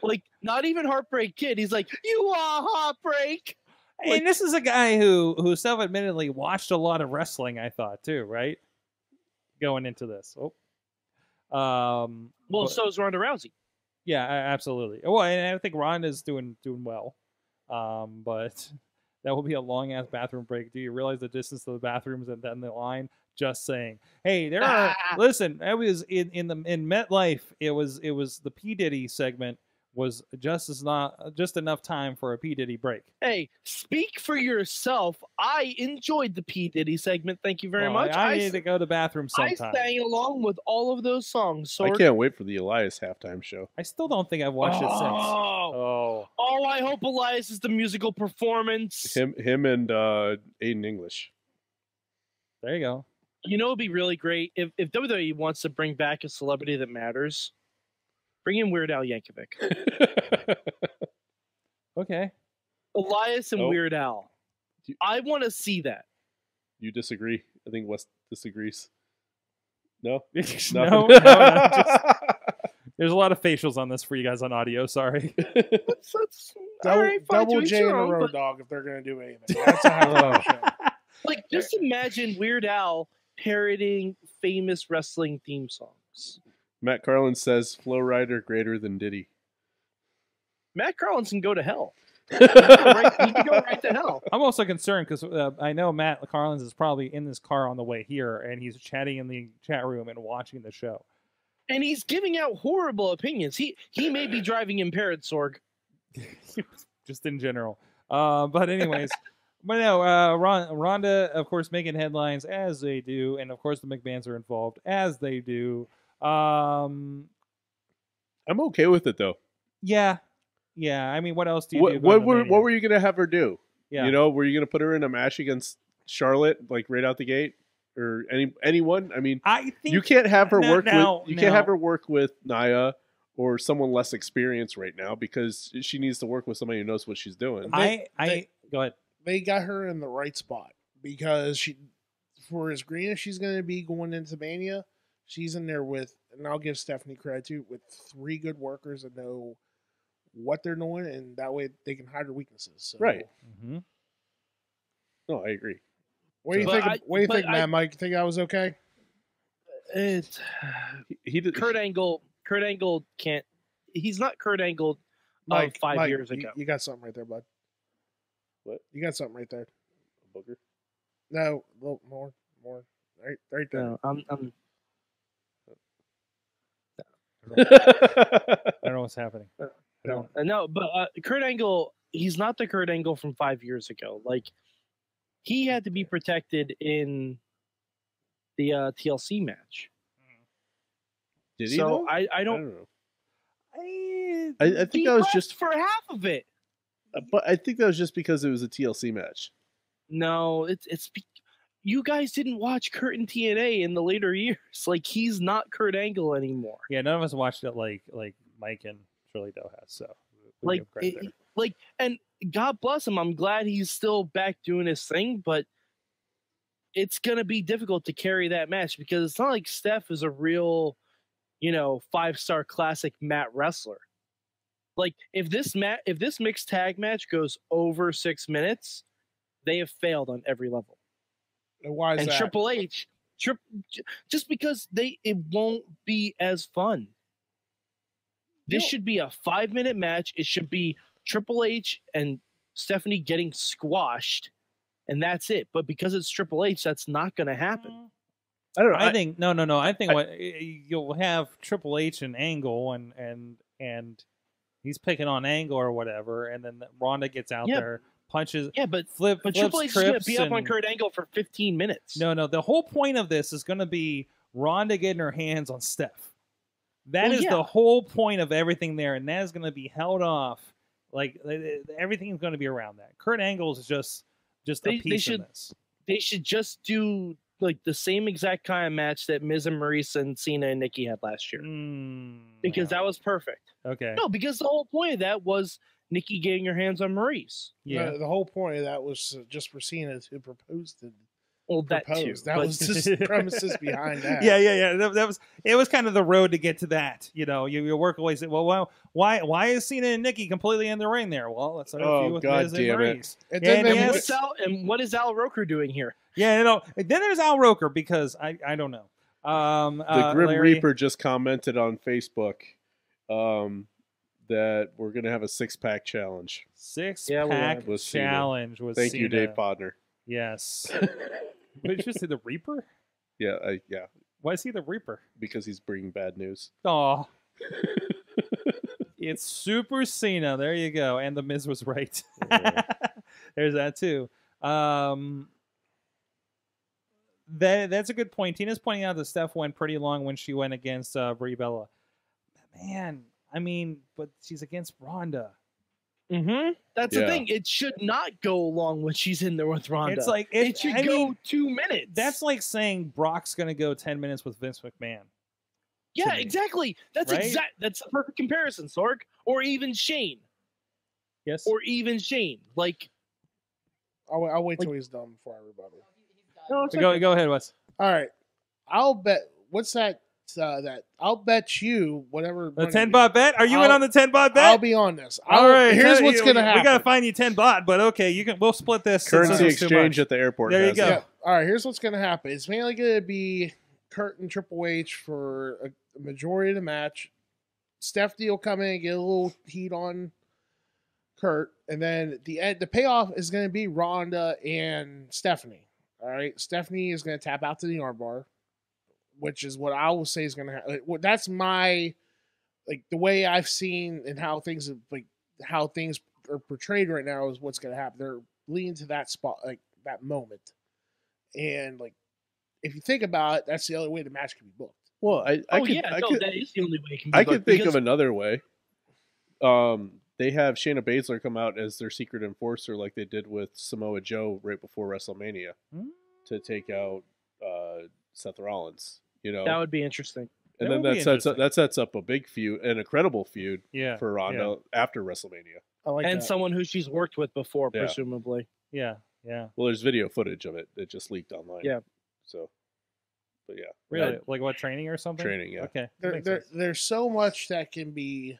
Like, not even Heartbreak Kid. He's like, you are Heartbreak. Like, and this is a guy who, who self-admittedly watched a lot of wrestling, I thought, too, right? Going into this. Oh. Um, well, but, so is Ronda Rousey. Yeah, absolutely. Well, and I think Ronda's doing doing well. Um, but that will be a long-ass bathroom break. Do you realize the distance to the bathrooms and then the line? Just saying. Hey, there are. Ah. Listen, I was in in the in MetLife. It was it was the P Diddy segment was just as not just enough time for a P Diddy break. Hey, speak for yourself. I enjoyed the P Diddy segment. Thank you very well, much. I, I need to go to the bathroom sometime. I sang along with all of those songs. So I can't wait for the Elias halftime show. I still don't think I've watched oh. it since. Oh, oh! I hope Elias is the musical performance. Him, him, and uh, Aiden English. There you go. You know, it'd be really great if, if W W E wants to bring back a celebrity that matters. Bring in Weird Al Yankovic. Okay. Elias and oh. Weird Al. You, I want to see that. You disagree? I think Wes disagrees. No? no, no, no just, there's a lot of facials on this for you guys on audio. Sorry. that's, that's, double right, double J and a road but... dog if they're going to do anything. That's a show. Like, just imagine Weird Al parroting famous wrestling theme songs. Matt Carlin says Flow Rider greater than Diddy. Matt Carlin can go to hell. He can, right, he can go right to hell. I'm also concerned because uh, I know Matt Carlin is probably in this car on the way here, and he's chatting in the chat room and watching the show. And he's giving out horrible opinions. He he may be driving impaired, Sorg. Just in general. Uh, but anyways... But no, uh, Ron, Ronda, of course, making headlines as they do, and of course the McMahons are involved as they do. Um, I'm okay with it though. Yeah, yeah. I mean, what else do you? What do what, were, what were you gonna have her do? Yeah, you know, were you gonna put her in a match against Charlotte, like right out the gate, or any anyone? I mean, I think you can't have her no, work. No, with, you no. can't have her work with Nia. Or someone less experienced right now because she needs to work with somebody who knows what she's doing. I, I they, go ahead. They got her in the right spot because she, for as green as she's going to be going into Mania, she's in there with, and I'll give Stephanie credit too, with three good workers that know what they're doing, and that way they can hide their weaknesses. So. Right. Mm-hmm. No, I agree. What do you but think? I, what do you think, I, Matt? Mike, you think I was okay? It's he, he did, Kurt Angle. Kurt Angle can't. He's not Kurt Angle. Mike, of five Mike, years ago. You, you got something right there, bud. What? You got something right there. A booger? No, no, more, more. Right, right there. No, I'm, I'm... No. I don't know what's happening. I don't. No, but uh, Kurt Angle, he's not the Kurt Angle from five years ago. Like, he had to be protected in the uh, T L C match. Did he? So I, I don't. I, don't know. I, I think he that was just for half of it. But I think that was just because it was a T L C match. No, it's it's you guys didn't watch Kurt in T N A in the later years. Like he's not Kurt Angle anymore. Yeah, none of us watched it like like Mike and Shirley Doe has. So like it, like and God bless him. I'm glad he's still back doing his thing, but it's gonna be difficult to carry that match because it's not like Steph is a real, you know, five star classic mat wrestler. Like if this mat, if this mixed tag match goes over six minutes, they have failed on every level. And why is and that? Triple H, tri just because they it won't be as fun. This no. should be a five minute match. It should be Triple H and Stephanie getting squashed, and that's it. But because it's Triple H, that's not going to happen. I don't know. I, I think no, no, no. I think I, what you'll have Triple H and Angle and and and. He's picking on Angle or whatever, and then Ronda gets out yeah. there, punches, yeah, but flip, but Triple H is going to be up on Kurt Angle for fifteen minutes. No, no, the whole point of this is going to be Ronda getting her hands on Steph. That well, is yeah. the whole point of everything there, and that is going to be held off. Like everything is going to be around that. Kurt Angle is just just they, a piece they should, in this. They should just do like the same exact kind of match that Miz and Maurice and Cena and Nikki had last year. Mm, because yeah. that was perfect. Okay. No, because the whole point of that was Nikki getting her hands on Maurice. Yeah. The, the whole point of that was just for Cena to propose to Well, that proposed. Too. That but... was just the premises behind that. Yeah, yeah, yeah. That, that was it. Was kind of the road to get to that. You know, you, you work away. Say, well, well, why, why is Cena and Nikki completely in the ring there? Well, let's interview oh, with God Miz damn and it. And, yeah, then and, then what's Al, and what is Al Roker doing here? Yeah, you know. Then there's Al Roker because I, I don't know. Um, the uh, Grim Larry... Reaper just commented on Facebook. Um, that we're gonna have a six pack challenge. Six yeah, pack with challenge with Thank Cena. You, Dave Podner. Yes. Did you just say the Reaper? Yeah, I, yeah. Why is he the Reaper? Because he's bringing bad news. Oh. It's Super Cena. There you go. And the Miz was right. Yeah. There's that too. Um, that that's a good point. Tina's pointing out that Steph went pretty long when she went against uh, Brie Bella. Man. I mean, but she's against Ronda. Mm-hmm. That's yeah. the thing. It should not go long when she's in there with Ronda. It's like it, it should I go mean, two minutes. That's like saying Brock's going to go ten minutes with Vince McMahon. Yeah, exactly. That's right? exact. That's the perfect comparison, Sorg. Or even Shane. Yes. Or even Shane. Like, I'll, I'll wait like, till he's done before I rebuttal. No, so okay. Go go ahead, Wes. All right. I'll bet. What's that? Uh, that I'll bet you whatever the ten bot bet. Are you I'll, in on the ten bot bet? I'll be on this. I'll, All right, here's what's you, gonna happen. We gotta find you ten bot, but okay, you can. We'll split this. Currency exchange at the airport. There you go. Yeah. All right, here's what's gonna happen. It's mainly gonna be Kurt and Triple H for a, a majority of the match. Steph D will come in and get a little heat on Kurt, and then the end. The payoff is gonna be Ronda and Stephanie. All right, Stephanie is gonna tap out to the armbar. Which is what I will say is going to happen. Like, that's my, like the way I've seen and how things have, like how things are portrayed right now is what's going to happen. They're leaning to that spot, like that moment. And like, if you think about it, that's the only way the match can be booked. Well, I, I oh, could, yeah, I no, could, that is the only way it can be I booked. I could think because... of another way. Um, they have Shayna Baszler come out as their secret enforcer, like they did with Samoa Joe right before WrestleMania, mm-hmm. to take out uh, Seth Rollins. You know, that would be interesting. And that then that sets up, that sets up a big feud, an incredible feud yeah, for Ronda yeah. after WrestleMania. I like and that. Someone who she's worked with before, yeah. presumably. Yeah, yeah. Well, there's video footage of it that just leaked online. Yeah. So, but yeah. Really? Yeah. Like what, training or something? Training, yeah. Okay. There, there, there's so much that can be,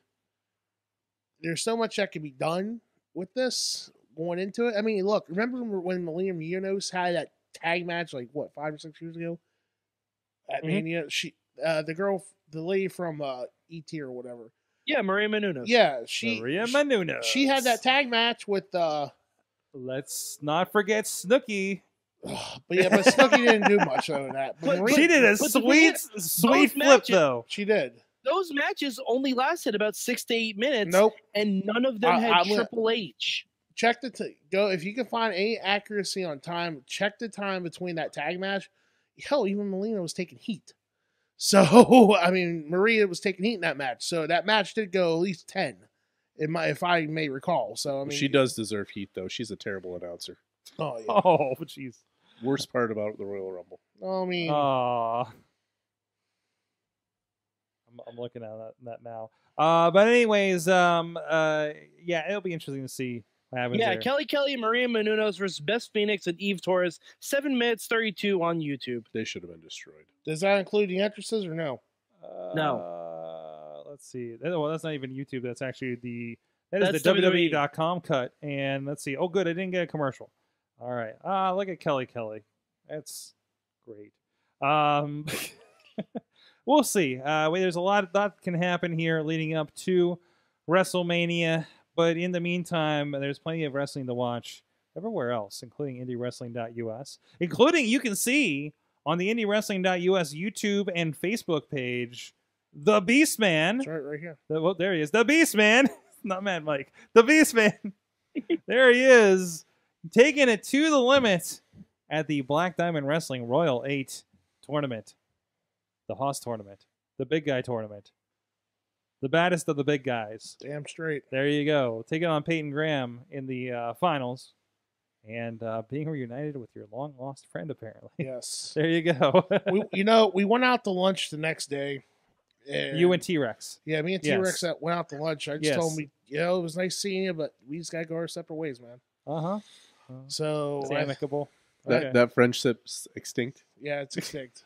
there's so much that can be done with this going into it. I mean, look, remember when Melina Munoz had that tag match, like what, five or six years ago? At mm-hmm. Mania, she, uh, the girl, the lady from uh, E T or whatever. Yeah, Maria Menounos. Yeah, she. Maria Menounos. She, she had that tag match with. Uh, Let's not forget Snooki. But yeah, but Snooki didn't do much of that. But, but Maria, she did a sweet, sweet flip matches, though. She did. Those matches only lasted about six to eight minutes. Nope. And none of them I, had I Triple H. Check the t go if you can find any accuracy on time. Check the time between that tag match. Hell, even Melina was taking heat. So, I mean, Maria was taking heat in that match. So that match did go at least ten, in my, if I may recall. So, I mean, she does deserve heat, though. She's a terrible announcer. Oh, yeah. Oh, jeez. Worst part about the Royal Rumble. I mean. Aww. I'm, I'm looking at that, that now. Uh, but anyways, um, uh, yeah, it'll be interesting to see. Yeah, there. Kelly Kelly, Maria Menounos versus Beth Phoenix and Eve Torres, seven minutes thirty-two on YouTube. They should have been destroyed. Does that include the entrances or no? Uh, no. Let's see. Well, that's not even YouTube. That's actually the that that's is the W W E dot com cut. And let's see. Oh, good. I didn't get a commercial. All right. Ah, uh, look at Kelly Kelly. That's great. Um, we'll see. Uh, wait, there's a lot that can happen here leading up to WrestleMania. But in the meantime, there's plenty of wrestling to watch everywhere else, including indie wrestling dot U S, including you can see on the indie wrestling dot U S YouTube and Facebook page, The Beastman. That's right, right here. The, well, there he is. The Beastman. Not Mad Mike. The Beastman. There he is, taking it to the limit at the Black Diamond Wrestling Royal eight tournament, the Haas tournament, the big guy tournament. The baddest of the big guys. Damn straight. There you go. Taking on Peyton Graham in the uh, finals and uh, being reunited with your long-lost friend, apparently. Yes. There you go. we, you know, we went out to lunch the next day. And you and T-Rex. Yeah, me and T-Rex yes. went out to lunch. I just yes. told me, you know, it was nice seeing you, but we just got to go our separate ways, man. Uh-huh. Uh, so it's amicable. That okay. that friendship's extinct. Yeah, it's extinct.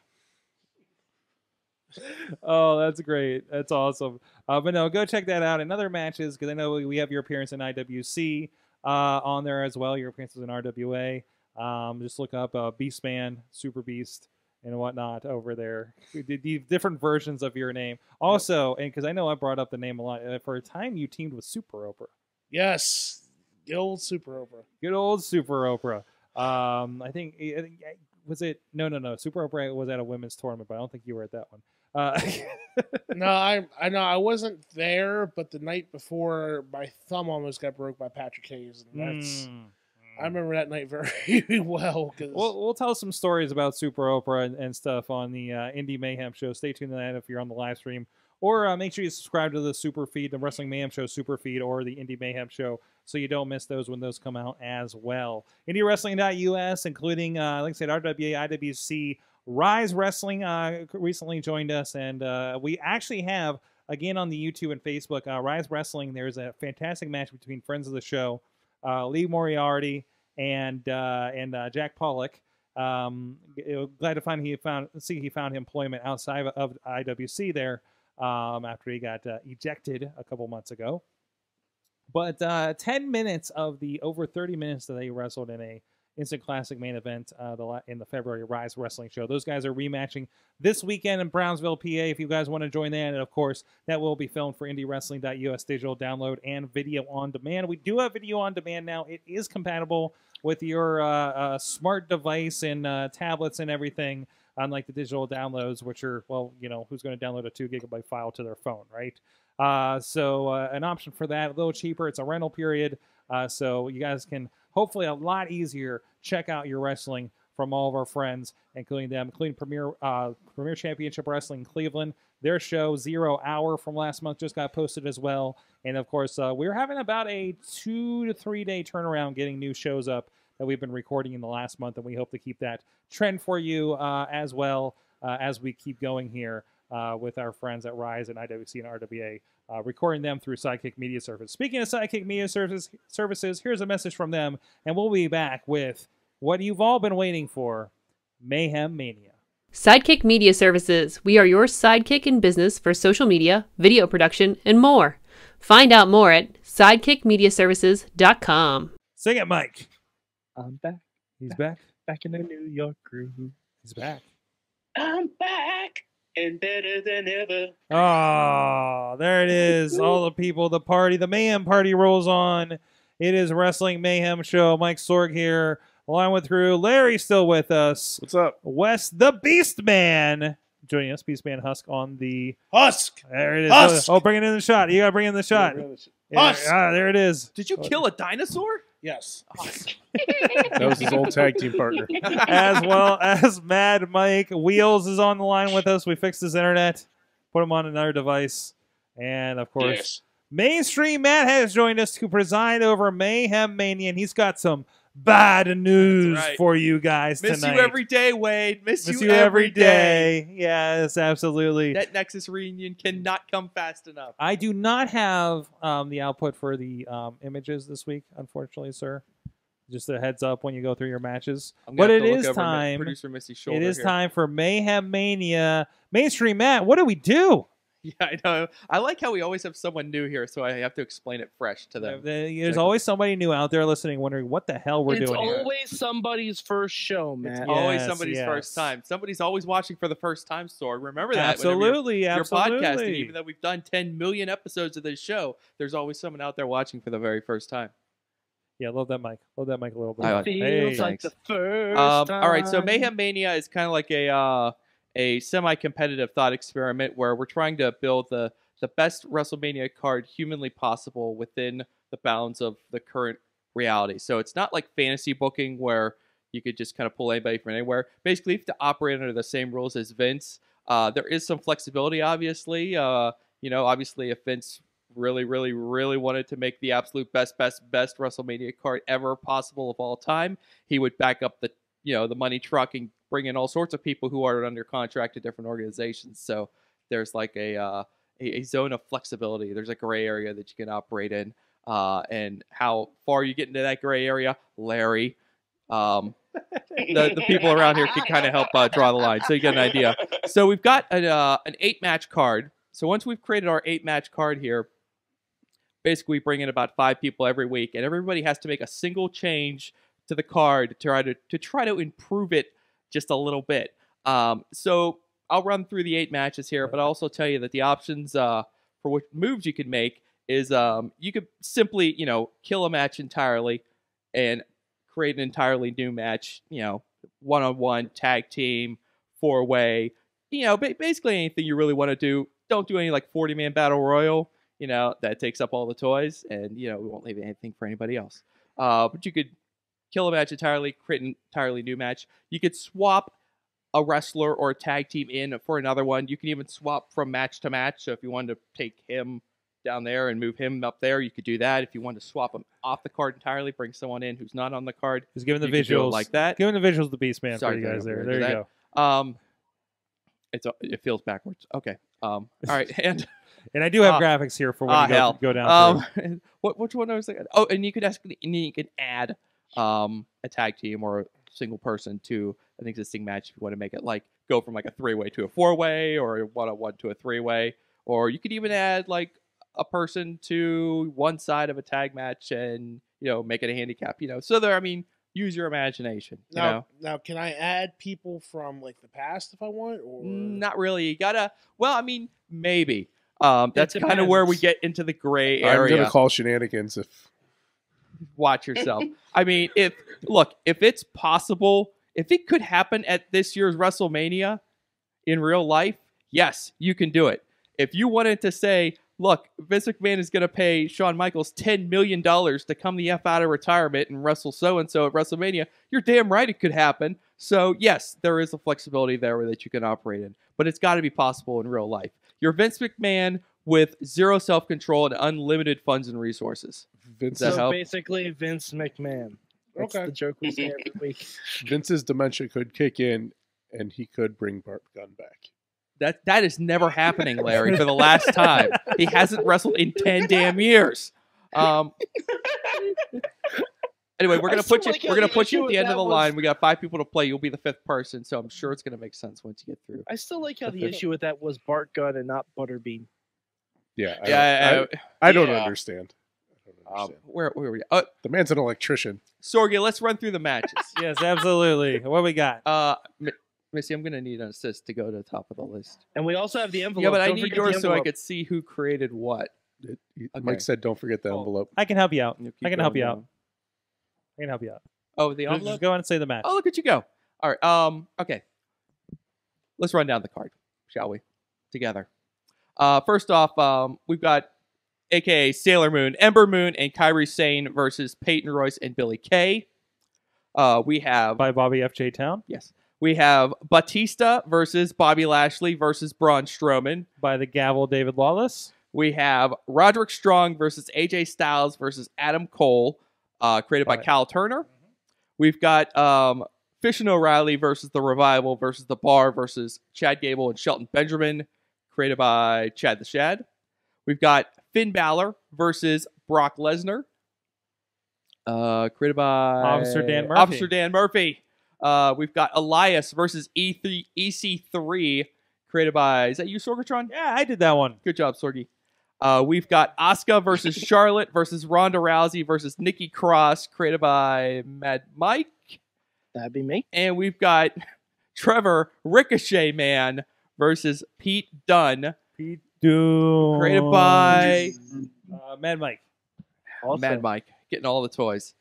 Oh, that's great. That's awesome. Uh, but no, go check that out and other matches, because I know we have your appearance in I W C uh, on there as well. Your appearances in R W A. Um, just look up uh, Beastman, Super Beast, and whatnot over there. The different versions of your name. Also, and because I know I brought up the name a lot, for a time you teamed with Super Oprah. Yes. Good old Super Oprah. Good old Super Oprah. Um, I think, I think was it? No, no, no. Super Oprah was at a women's tournament, but I don't think you were at that one. Uh, no, I, I know I wasn't there, but the night before, my thumb almost got broke by Patrick Hayes, and that's mm. I remember that night very well. Cause we'll we'll tell some stories about Super Oprah and, and stuff on the uh, Indie Mayhem show. Stay tuned to that if you're on the live stream, or uh, make sure you subscribe to the Super Feed, the Wrestling Mayhem Show Super Feed, or the Indie Mayhem Show, so you don't miss those when those come out as well. Indie Wrestling dot U S, including uh, like I said, R W A, I W C. Rise Wrestling uh, recently joined us, and uh, we actually have, again on the YouTube and Facebook, uh, Rise Wrestling, there's a fantastic match between friends of the show, uh, Lee Moriarty and uh, and uh, Jack Pollock. Um, glad to find he found see he found employment outside of I W C there um, after he got uh, ejected a couple months ago. But uh, ten minutes of the over thirty minutes that they wrestled in a Instant Classic main event uh, the, in the February Rise Wrestling show. Those guys are rematching this weekend in Brownsville, P A, if you guys want to join that. And, of course, that will be filmed for Indie Wrestling dot U S digital download and video on demand. We do have video on demand now. It is compatible with your uh, uh, smart device and uh, tablets and everything, unlike the digital downloads, which are, well, you know, who's going to download a two gigabyte file to their phone, right? Uh, so uh, an option for that, a little cheaper. It's a rental period, uh, so you guys can hopefully a lot easier check out your wrestling from all of our friends, including them, including Premier uh, Premier Championship Wrestling in Cleveland. Their show, Zero Hour, from last month just got posted as well. And, of course, uh, we're having about a two to three-day turnaround getting new shows up that we've been recording in the last month, and we hope to keep that trend for you uh, as well uh, as we keep going here uh, with our friends at Rise and I W C and R W A, Uh, recording them through Sidekick Media Services. Speaking of Sidekick Media Services, services, here's a message from them, and we'll be back with what you've all been waiting for, Mayhem Mania. Sidekick Media Services. We are your sidekick in business for social media, video production, and more. Find out more at sidekick media services dot com. Sing it, Mike. I'm back. He's back. Back in the New York groove. He's back. I'm back. And better than ever. Oh, there it is. All the people, the party, the Mayhem party rolls on. It is Wrestling Mayhem Show. Mike Sorg here, along with Drew. Larry's still with us. What's up? Wes the Beastman joining us. Beastman Husk on the Husk. There it is. Husk. Oh, bring it in the shot. You got to bring in the shot. Husk. Yeah, ah, there it is. Did you kill a dinosaur? Yes. Awesome. That was his old tag team partner. As well as Mad Mike. Wheels is on the line with us. We fixed his internet, put him on another device. And, of course, yes. Mainstream Matt has joined us to preside over Mayhem Mania. And he's got some bad news right. for you guys Miss tonight. Miss you every day, Wade. Miss, Miss you, you every day. day. Yes, absolutely. That Nexus reunion cannot come fast enough. I do not have um, the output for the um, images this week, unfortunately, sir. Just a heads up when you go through your matches. But it is time. Producer Missy's shoulder. It is here. Time for Mayhem Mania. Mainstream Matt, what do we do? Yeah, I know. I like how we always have someone new here, so I have to explain it fresh to them. There's always somebody new out there listening, wondering what the hell we're it's doing here. It's always somebody's first show, man. It's yes, always somebody's yes. first time. Somebody's always watching for the first time, Sorg. Remember that. Absolutely, you're, absolutely. You're podcasting, even though we've done ten million episodes of this show, there's always someone out there watching for the very first time. Yeah, love that mic. Love that mic a little bit. It feels hey, like thanks. the first um, time. All right, so Mayhem Mania is kind of like a... Uh, a semi-competitive thought experiment where we're trying to build the, the best WrestleMania card humanly possible within the bounds of the current reality. So it's not like fantasy booking where you could just kind of pull anybody from anywhere. Basically, you have to operate under the same rules as Vince. Uh, there is some flexibility, obviously. Uh, you know, obviously, if Vince really, really, really wanted to make the absolute best, best, best WrestleMania card ever possible of all time, he would back up the, you know, the money truck and bring in all sorts of people who are under contract to different organizations. So there's like a, uh, a, a zone of flexibility. There's a gray area that you can operate in. Uh, and how far you get into that gray area, Larry, um, the, the people around here can kind of help uh, draw the line, so you get an idea. So we've got an, uh, an eight-match card. So once we've created our eight-match card here, basically we bring in about five people every week, and everybody has to make a single change to the card to try to, to, try to improve it just a little bit. Um, so I'll run through the eight matches here, but I'll also tell you that the options uh, for what moves you could make is um, you could simply, you know, kill a match entirely and create an entirely new match, you know, one-on-one, tag team, four-way, you know, ba basically anything you really want to do. Don't do any, like, forty-man battle royal, you know, that takes up all the toys, and, you know, we won't leave anything for anybody else. Uh, but you could kill a match entirely, create an entirely new match. You could swap a wrestler or a tag team in for another one. You can even swap from match to match, so if you wanted to take him down there and move him up there, you could do that. If you want to swap him off the card entirely, bring someone in who's not on the card. He's giving the visuals like that. Giving the visuals, the Beast Man for you guys there. There you go. Um, it's a, it feels backwards. Okay. Um, all right, and and I do have uh, graphics here for when uh, you go, go down. Um, what which one I was thinking? Oh, and you could ask, and you could add um a tag team or a single person to an existing match if you want to make it like go from like a three-way to a four-way or a one-on-one to a three-way, or you could even add like a person to one side of a tag match and, you know, make it a handicap, you know. So there, I mean, use your imagination. You now, know? now, can I add people from like the past if I want? Or not really. You gotta. Well, I mean, maybe. Um, that's kind of where we get into the gray area. I'm gonna call shenanigans. If watch yourself. I mean, if look, if it's possible, if it could happen at this year's WrestleMania in real life, yes, you can do it. If you wanted to say, look, Vince McMahon is going to pay Shawn Michaels ten million dollars to come the F out of retirement and wrestle so-and-so at WrestleMania, you're damn right it could happen. So, yes, there is a flexibility there that you can operate in. But it's got to be possible in real life. You're Vince McMahon with zero self-control and unlimited funds and resources. Vince Does that help? Basically, Vince McMahon. That's okay. The joke we say every week. Vince's dementia could kick in, and he could bring Bart Gunn back. That that is never happening, Larry. For the last time, he hasn't wrestled in ten damn years. Um, anyway, we're gonna put you. We're gonna put you at the end of the line. We got five people to play. You'll be the fifth person, so I'm sure it's gonna make sense once you get through. I still like how the issue with that was Bart Gunn and not Butterbean. Yeah, I yeah, don't, I, I, I don't yeah. understand. Um, where, where were we? Uh, the man's an electrician. Sorgia, let's run through the matches. Yes, absolutely. What we got? Uh, Missy, I'm going to need an assist to go to the top of the list. And we also have the envelope. Yeah, but don't I need yours so I could see who created what. It, it, okay. Mike said don't forget the envelope. I can help you out. I can help you out. I can help you out. Oh, the envelope? Just go on and say the match. Oh, look at you go. All right. Um. Okay. Let's run down the card, shall we? Together. Uh, first off, um, we've got A K A Sailor Moon, Ember Moon, and Kairi Sane versus Peyton Royce and Billy Kay. Uh, we have... By Bobby F J Town? Yes. We have Batista versus Bobby Lashley versus Braun Strowman. By the Gavel, David Lawless. We have Roderick Strong versus A J Styles versus Adam Cole, uh, created by Kyle Turner. Mm-hmm. We've got um, Fish and O'Reilly versus The Revival versus The Bar versus Chad Gable and Shelton Benjamin, created by Chad the Shad. We've got Finn Balor versus Brock Lesnar, uh, created by Officer Dan Murphy. Officer Dan Murphy. Uh, we've got Elias versus E three, E C three, created by... Is that you, Sorgatron? Yeah, I did that one. Good job, Sorgi. Uh, we've got Asuka versus Charlotte versus Ronda Rousey versus Nikki Cross, created by Mad Mike. That'd be me. And we've got Trevor Ricochet Man versus Pete Dunne. Pete Doom. Created by uh, Mad Mike. Awesome. Mad Mike. Getting all the toys.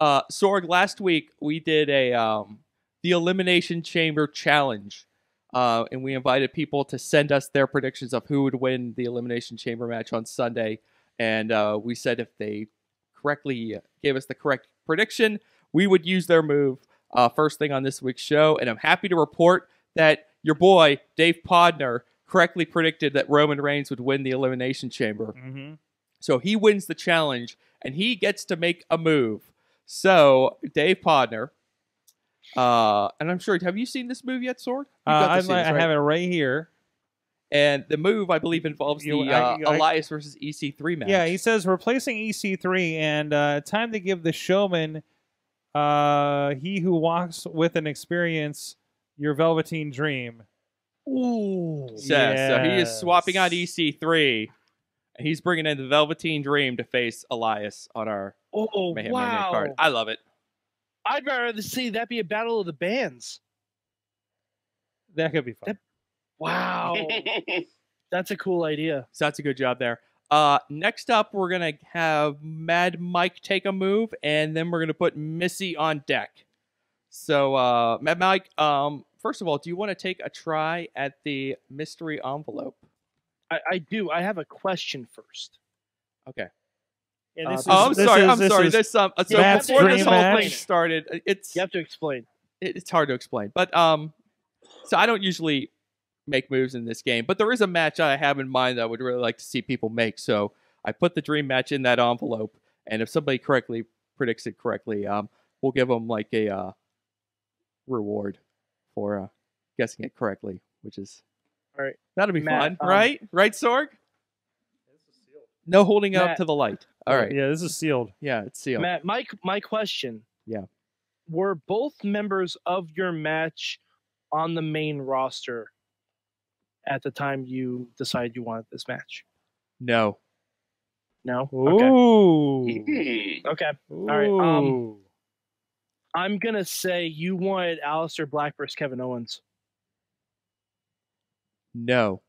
Uh, Sorg, last week we did a um, the Elimination Chamber Challenge. Uh, and we invited people to send us their predictions of who would win the Elimination Chamber match on Sunday. And uh, we said if they correctly gave us the correct prediction, we would use their move uh, first thing on this week's show. And I'm happy to report that your boy, Dave Podner, correctly predicted that Roman Reigns would win the Elimination Chamber. Mm-hmm. So he wins the challenge, and he gets to make a move. So, Dave Podner, uh, and I'm sure, have you seen this move yet, Sword? Uh, I, right? I have it right here. And the move, I believe, involves you, the uh, I, I, Elias versus E C three match. Yeah, he says, replacing E C three, and uh, time to give the showman Uh, he who walks with an experience, your Velveteen Dream. Ooh. So, yes. So he is swapping out E C three. And he's bringing in the Velveteen Dream to face Elias on our oh, Mayhem wow. Mania card. I love it. I'd rather see that be a battle of the bands. That could be fun. That, wow. That's a cool idea. So that's a good job there. Uh, next up, we're going to have Mad Mike take a move, and then we're going to put Missy on deck. So, uh, Mad Mike, um, first of all, do you want to take a try at the mystery envelope? I, I do. I have a question first. Okay. Yeah, this uh, is, oh, I'm this sorry. Is, I'm this sorry. Is, this, um, so before this whole match. thing started, it's... You have to explain. It, it's hard to explain. But, um, so I don't usually... make moves in this game, but there is a match I have in mind that I would really like to see people make, so I put the dream match in that envelope, and if somebody correctly predicts it correctly, um we'll give them like a uh reward for uh guessing it correctly, which is all right. That'll be Matt, fun um, right right Sorg, this is sealed. No holding Matt, up to the light. All right, yeah, this is sealed. Yeah, it's sealed. Matt, my my question, yeah, were both members of your match on the main roster at the time you decide you want this match? No. No? Ooh. Okay. Okay. Ooh. All right. Um, I'm going to say you wanted Aleister Black versus Kevin Owens. No.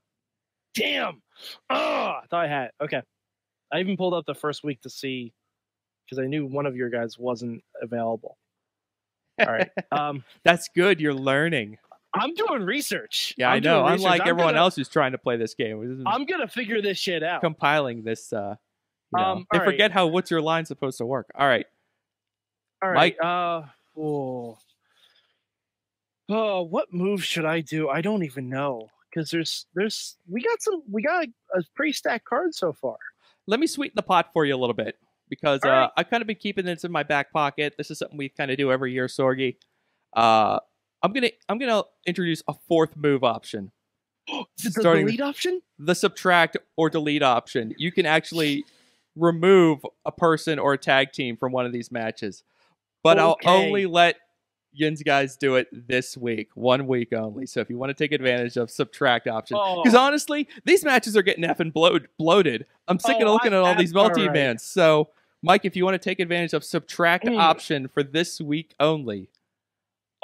Damn. Oh, I thought I had it. Okay. I even pulled up the first week to see, because I knew one of your guys wasn't available. All right. Um, that's good. You're learning. I'm doing research. Yeah, I'm I know. Unlike I'm everyone gonna, else who's trying to play this game. This I'm going to figure this shit out. Compiling this. Uh, you know. um, they right. forget how What's Your Line supposed to work. All right. All right. Mike. Uh, oh. oh, what move should I do? I don't even know. Because there's, there's, we got some, we got a, a pretty stacked card so far. Let me sweeten the pot for you a little bit. Because uh, right. I've kind of been keeping this in my back pocket. This is something we kind of do every year, Sorgi. Uh, I'm gonna I'm gonna introduce a fourth move option. Is it the delete option? The subtract or delete option. You can actually remove a person or a tag team from one of these matches, but okay. I'll only let Yin's guys do it this week, one week only. So if you want to take advantage of subtract option, because oh. honestly, these matches are getting effing bloat, bloated. I'm sick oh, of looking I, at all these multi events. Right. So Mike, if you want to take advantage of subtract mm. option for this week only.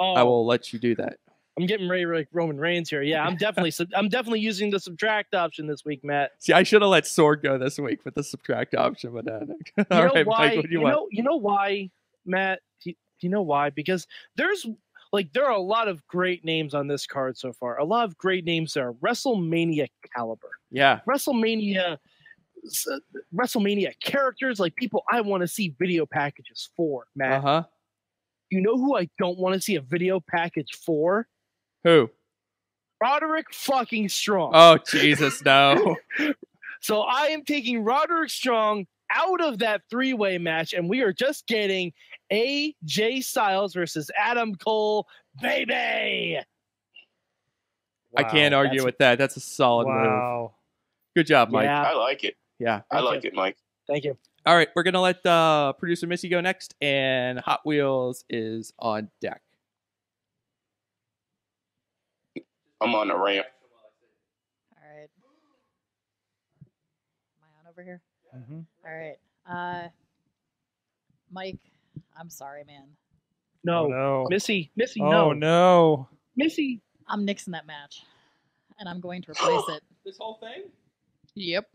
Oh, I will let you do that. I'm getting ready for like Roman Reigns here. Yeah, I'm definitely I'm definitely using the subtract option this week, Matt. See, I should have let Sorg go this week with the subtract option, but uh, you all know right, why, Mike, what do you, you want? Know, you know why, Matt? Do you, do you know why? Because there's like there are a lot of great names on this card so far. A lot of great names that are WrestleMania caliber. Yeah, WrestleMania, uh, WrestleMania characters, like people I want to see video packages for, Matt. Uh huh. You know who I don't want to see a video package for? Who? Roderick fucking Strong. Oh, Jesus, no. So I am taking Roderick Strong out of that three-way match, and we are just getting A J Styles versus Adam Cole, baby! Wow, I can't argue with that. That's a solid wow. move. Good job, Mike. Yeah. I like it. Yeah. I like it, Mike. Thank you. All right, we're going to let uh, producer Missy go next, and Hot Wheels is on deck. I'm on the ramp. All right. Am I on over here? Mm-hmm. All right. Uh, Mike, I'm sorry, man. No. Oh, no. Missy, Missy, oh, no. Oh, no. Missy. I'm nixing that match, and I'm going to replace it. This whole thing? Yep.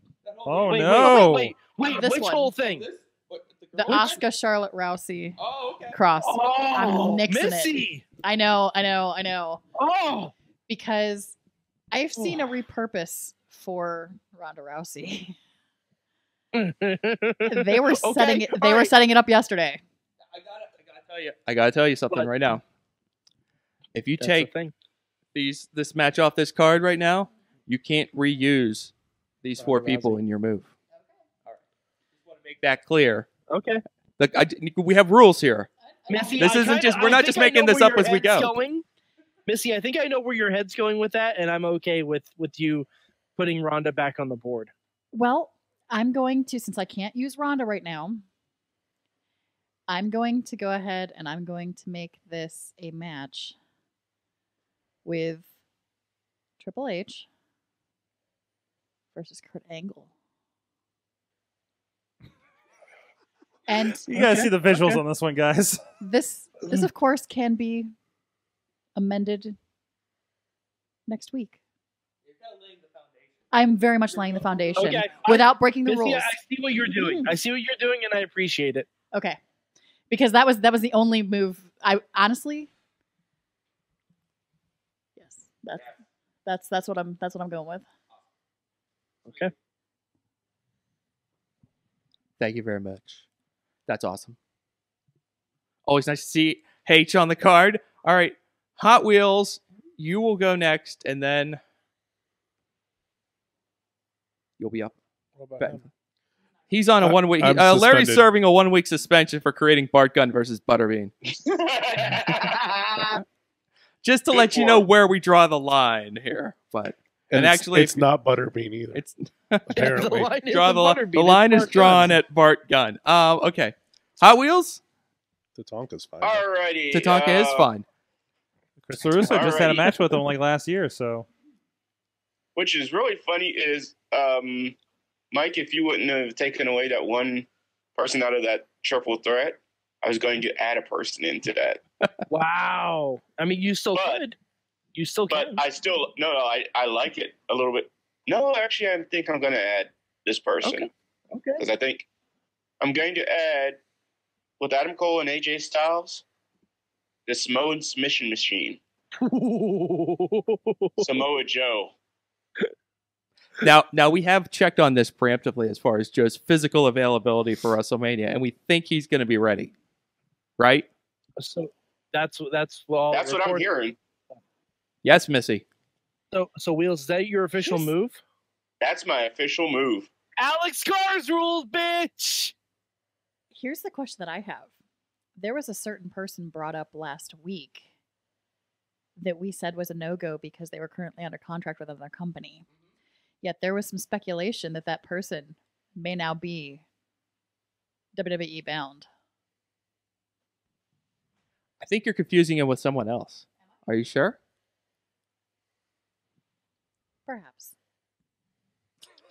Oh wait, no! Wait, wait, wait, wait. wait which one. whole thing? This, what, the Asuka Charlotte Rousey oh, okay. cross. Oh, I'm nixing Missy. It. I know, I know, I know. Oh, because I've seen a repurpose for Ronda Rousey. They were okay, setting it. They were right. setting it up yesterday. I gotta, I gotta tell you. I gotta tell you something what? right now. If you That's take the these this match off this card right now, you can't reuse. These four oh, people in your move. Okay. All right. Just want to make that clear. Okay. Look, I, we have rules here. Missy, this I isn't kinda, just we're I not just making this up as we go. Going. Missy, I think I know where your head's going with that, and I'm okay with with you putting Ronda back on the board. Well, I'm going to, since I can't use Ronda right now, I'm going to go ahead and I'm going to make this a match with Triple H versus Kurt Angle. And you gotta see the visuals on this one, guys. This this of course can be amended next week. You're kind of laying the foundation. I'm very much laying the foundation okay, I, without breaking the I, rules. I see what you're doing. I see what you're doing, and I appreciate it. Okay, because that was that was the only move. I honestly, yes, that's that's that's what I'm that's what I'm going with. Okay. Thank you very much. That's awesome. Always nice to see H on the card. All right, Hot Wheels, you will go next, and then you'll be up. What about him? He's on a I'm, one week. Uh, Larry's serving a one week suspension for creating Bart Gunn versus Butterbean. Just to Good let point. you know where we draw the line here, but and, and it's, actually, it's not Butterbean either. It's apparently the line is, draw the li the line is drawn Gunn. at Bart Gunn. Um, okay. Hot Wheels? Tatanka's fine. Alrighty. Tatanka uh, is fine. Chris LaRusso just had a match with him like last year, so. Which is really funny is, um, Mike, if you wouldn't have taken away that one person out of that triple threat, I was going to add a person into that. Wow. I mean, you still but, could. You still but can. But I still, no, no, I, I like it a little bit. No, actually, I think I'm going to add this person. Okay. Okay. Because I think I'm going to add, with Adam Cole and A J Styles, the Samoan submission machine. Samoa Joe. Now, now we have checked on this preemptively as far as Joe's physical availability for WrestleMania, and we think he's going to be ready, right? So that's that's well. That's what I'm hearing. Yes, Missy. So, so Wheels, is that your official yes. move? That's my official move. Alex Garz rules, bitch. Here's the question that I have. There was a certain person brought up last week that we said was a no-go because they were currently under contract with another company. Yet there was some speculation that that person may now be W W E bound. I think you're confusing him with someone else. Are you sure? Perhaps.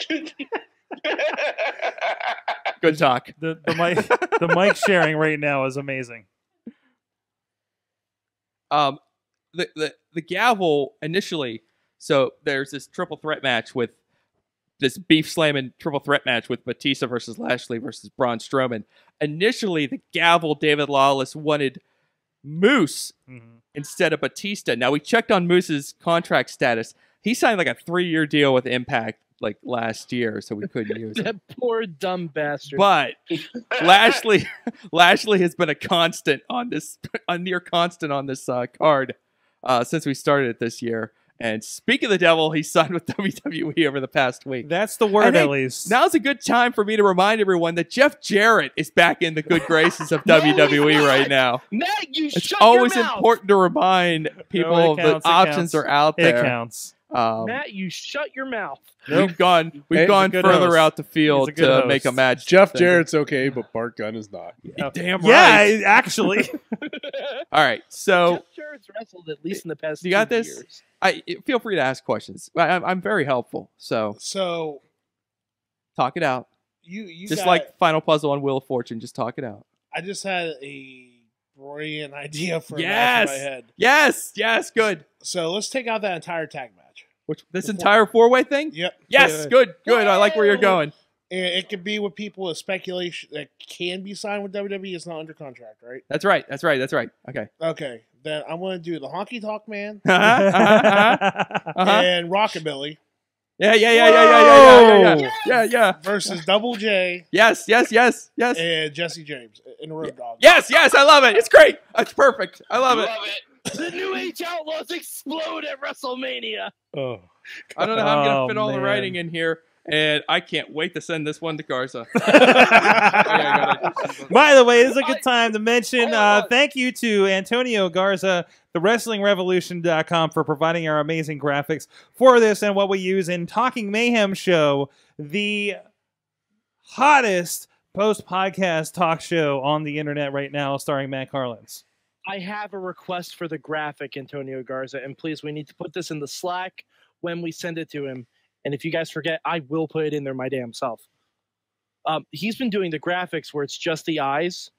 Good talk. The the mic the mic sharing right now is amazing. Um, the the the gavel initially. So there's this triple threat match with this beef slamming triple threat match with Batista versus Lashley versus Braun Strowman. Initially, the gavel David Lawless wanted Moose mm-hmm. instead of Batista. Now we checked on Moose's contract status. He signed like a three year deal with Impact like last year, so we couldn't use that him. Poor dumb bastard. But Lashley, Lashley has been a constant on this, a near constant on this uh, card uh, since we started it this year. And speak of the devil, he signed with W W E over the past week. That's the word, at least. Now's a good time for me to remind everyone that Jeff Jarrett is back in the good graces of no, W W E right now. Matt, you it's shut always your mouth. important to remind people no, counts, that options counts. are out there. It counts. Um, Matt, you shut your mouth. Nope. We've gone, we've hey, gone further host. out the field to host. make a match. Jeff Jarrett's okay, but Bart Gunn is not. Yeah. Damn right. Yeah, actually. All right, so Jeff Jarrett's wrestled at least in the past. You got this? Years. I feel free to ask questions. I, I'm, I'm very helpful. So, so talk it out. You, you just got, like Final Puzzle on Wheel of Fortune. Just talk it out. I just had a brilliant idea for yes! a match in my head. Yes, yes, good. So let's take out that entire tag match. Which, this Before. entire four-way thing? Yep. Yes, yeah. good, good. I like where you're going. And it could be with people with speculation that can be signed with W W E. It's not under contract, right? That's right. That's right. That's right. Okay. Okay. Then I'm going to do the Honky Tonk Man uh-huh, uh-huh, uh-huh. and Rockabilly. Yeah, yeah, yeah, yeah, yeah, yeah, yeah, yeah, yeah, yeah, yeah. Versus Double J. Yes, yes, yes, yes. And Jesse James and Road Dogg. Yes, yes, I love it. It's great. It's perfect. I love, love it. Love it. The New Age Outlaws explode at WrestleMania. Oh, I don't know how I'm going to fit oh, all man. the writing in here, and I can't wait to send this one to Garza. By the way, it's a good time to mention uh, thank you to Antonio Garza, the wrestling revolution dot com, for providing our amazing graphics for this and what we use in Talking Mayhem Show, the hottest post-podcast talk show on the internet right now starring Matt Carlins. I have a request for the graphic, Antonio Garza, and please, we need to put this in the Slack when we send it to him. And if you guys forget, I will put it in there my damn self. Um, he's been doing the graphics where it's just the eyes.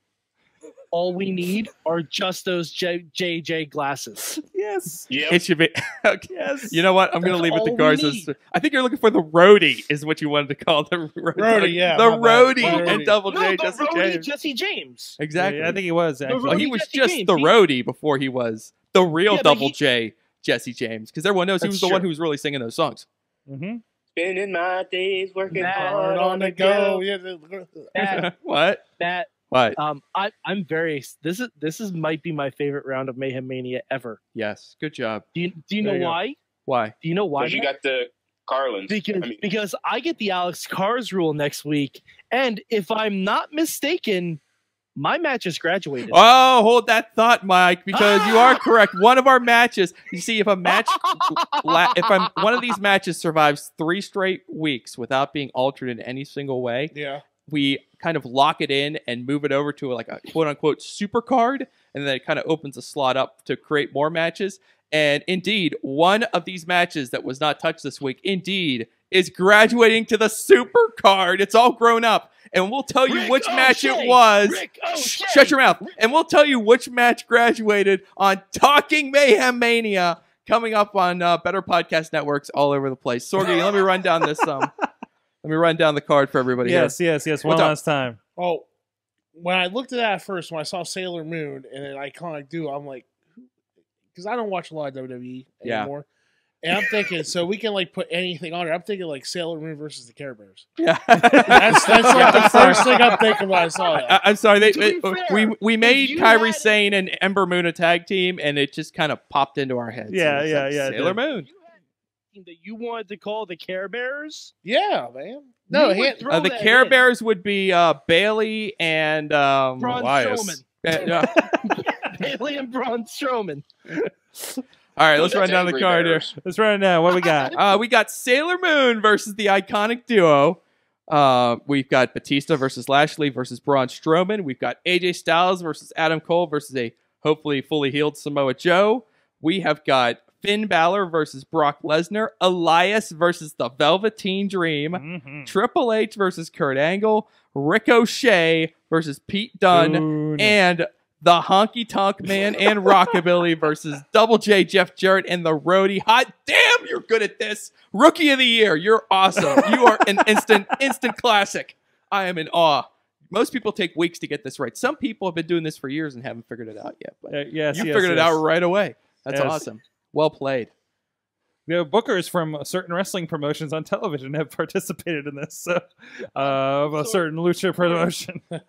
All we need are just those J J glasses. Yes. Yep. It should be. Okay. Yes. You know what? I'm going to leave it to Garza's. I think you're looking for the roadie is what you wanted to call the roadie. Roadie, yeah. The roadie well, and Double no, J, Jesse James. Jesse James. Exactly. Yeah, yeah. I think he was. Actually. Well, he was Jesse just James. the roadie before he was the real yeah, Double he... J, Jesse James. Because everyone knows That's he was the true. one who was really singing those songs. Mm-hmm. Spending my days working Matt, hard on the go. go. Matt, what? That. Right. Um, I, I'm very. This is this is might be my favorite round of Mayhem Mania ever. Yes, good job. Do you do you there know you why? Go. Why? Do you know why? Because you got the Carlins. Because, I mean. because I get the Alex Carr's rule next week, and if I'm not mistaken, my match has graduated. Oh, hold that thought, Mike, because ah! you are correct. One of our matches. You see, if a match, if I'm one of these matches survives three straight weeks without being altered in any single way, yeah. we kind of lock it in and move it over to like a quote-unquote super card, and then it kind of opens a slot up to create more matches. And indeed, one of these matches that was not touched this week, indeed, is graduating to the super card. It's all grown up, and we'll tell you Rick which O'Shea. match it was. Rick O'Shea. Shut your mouth. And we'll tell you which match graduated on Talking Mayhem Mania, coming up on uh, better podcast networks all over the place. Sorgi, let me run down this um Let me run down the card for everybody. Yes, here. yes, yes. One last time. Oh, when I looked at that first, when I saw Sailor Moon and an Iconic Duo, I'm like, because I don't watch a lot of W W E anymore. Yeah. And I'm thinking, so we can like put anything on it. I'm thinking like Sailor Moon versus the Care Bears. Yeah. That's, that's like yeah, the first thing I'm thinking when I saw that. I, I'm sorry. They, they, fair, we we made Kairi Sane and Ember Moon a tag team, and it just kind of popped into our heads. Yeah, yeah, like yeah. Sailor yeah. Moon. That you wanted to call the Care Bears? Yeah, man. No, uh, the Care in. Bears would be uh, Bailey and um, Braun Strowman. Uh, Bailey and Braun Strowman. All right, let's That's run down the card bears. here. Let's run it down. What we got? uh, we got Sailor Moon versus the Iconic Duo. Uh, we've got Batista versus Lashley versus Braun Strowman. We've got A J Styles versus Adam Cole versus a hopefully fully healed Samoa Joe. We have got Finn Balor versus Brock Lesnar, Elias versus the Velveteen Dream, mm-hmm. Triple H versus Kurt Angle, Ricochet versus Pete Dunne, Ooh, no. and the Honky Tonk Man and Rockabilly versus Double J, Jeff Jarrett, and the Roadie. Hot damn, you're good at this. Rookie of the Year, you're awesome. You are an instant, instant classic. I am in awe. Most people take weeks to get this right. Some people have been doing this for years and haven't figured it out yet. But uh, yes, you yes, figured yes. it out right away. That's yes. awesome. Well played. You know, bookers from certain wrestling promotions on television have participated in this. So, uh, of a so, certain lucha promotion. I,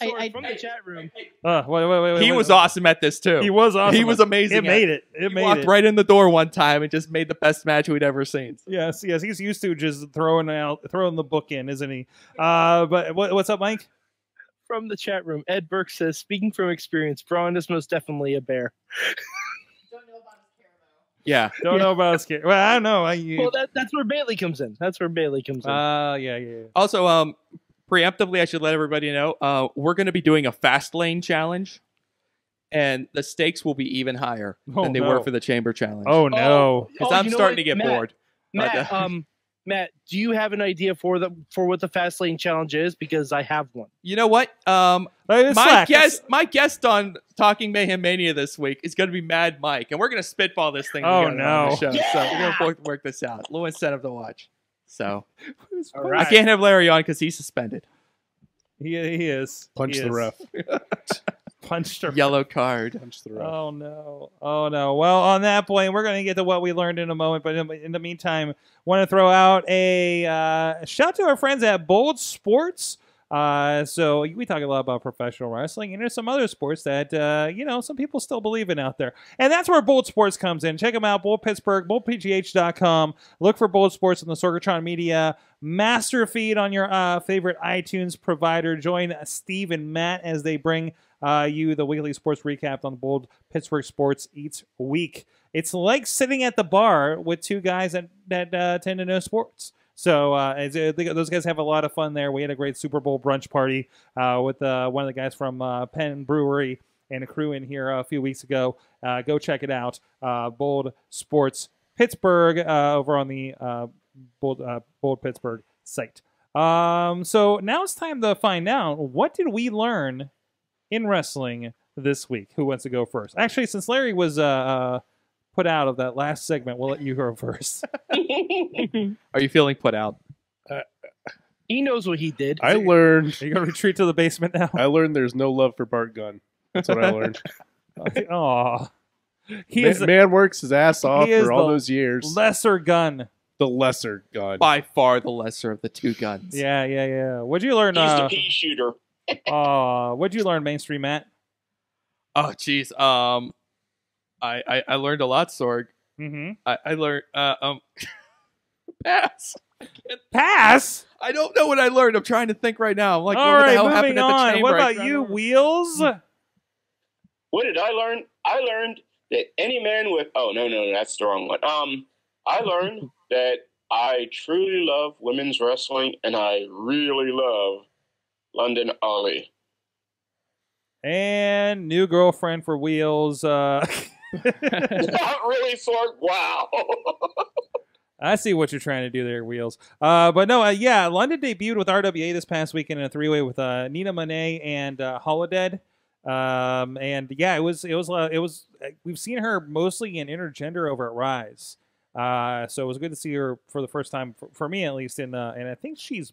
I, from I, the chat room. Uh, wait, wait, wait, he wait, was wait. awesome at this too. He was awesome. He was amazing. It made it. It he made walked it. right in the door one time and just made the best match we'd ever seen. Yes, yes. He's used to just throwing out, throwing the book in, isn't he? Uh, but what, what's up, Mike? From the chat room, Ed Burke says, "Speaking from experience, Braun is most definitely a bear." Yeah, don't yeah. know about scare. Well, I don't know. I, you... Well, that, that's where Bailey comes in. That's where Bailey comes in. Oh, uh, yeah, yeah, yeah. Also, um, preemptively, I should let everybody know uh, we're going to be doing a fast lane challenge, and the stakes will be even higher oh, than they no. were for the chamber challenge. Oh no! Because oh, I'm starting what? to get Matt, bored. Matt, um, Matt, do you have an idea for the for what the fast lane challenge is? Because I have one. You know what? Um, my slack. guest, my guest on Talking Mayhem Mania this week is going to be Mad Mike, and we're going to spitball this thing. Oh no! The show. Yeah! So we're going to work this out. Little incentive to watch. So right. I can't have Larry on because he's suspended. He he is punch he the is. ref. Punch the yellow ref. card. Punch the ref. Oh no! Oh no! Well, on that point, we're going to get to what we learned in a moment, but in, in the meantime, want to throw out a uh, shout to our friends at Bold Sports. Uh, so we talk a lot about professional wrestling, and there's some other sports that, uh, you know, some people still believe in out there. And that's where Bold Sports comes in. Check them out, Bold Pittsburgh, bold P G H dot com. Look for Bold Sports on the Sorgatron Media Master Feed on your uh, favorite iTunes provider. Join Steve and Matt as they bring uh, you the weekly sports recap on Bold Pittsburgh Sports each week. It's like sitting at the bar with two guys that, that uh, tend to know sports. So uh, I think those guys have a lot of fun there. We had a great Super Bowl brunch party uh, with uh, one of the guys from uh, Penn Brewery and a crew in here a few weeks ago. Uh, go check it out. Uh, Bold Sports Pittsburgh uh, over on the uh, Bold, uh, Bold Pittsburgh site. Um, so now it's time to find out, what did we learn in wrestling this week? Who wants to go first? Actually, since Larry was uh, uh, put out of that last segment, we'll let you go first. Are you feeling put out? Uh, he knows what he did. I learned. Are you going to retreat to the basement now? I learned there's no love for Bart Gunn. That's what I learned. Aw. Man, man works his ass off for all those years. Lesser Gunn. The lesser gun. By far the lesser of the two guns. Yeah, yeah, yeah. What'd you learn? He's uh, the pea shooter. uh, what'd you learn, Mainstream Matt? Oh, geez. Um, I, I, I learned a lot, Sorg. Mm-hmm. I, I learned... Uh, um, pass. I pass? I don't know what I learned. I'm trying to think right now. I'm like, all what right, the hell happened on. At the chamber? What about I you, Wheels? What did I learn? I learned that any man with... Oh, no, no, that's the wrong one. Um... I learned that I truly love women's wrestling, and I really love London Ollie. And new girlfriend for Wheels. Uh... Not really, Sorg. Wow. I see what you're trying to do there, Wheels. Uh, but no, uh, yeah, London debuted with R W A this past weekend in a three-way with uh, Nina Monet and uh, Holodead. Um, and yeah, it was it was uh, it was. Uh, we've seen her mostly in intergender over at Rise. Uh, so it was good to see her for the first time, for, for me at least. In uh, and I think she's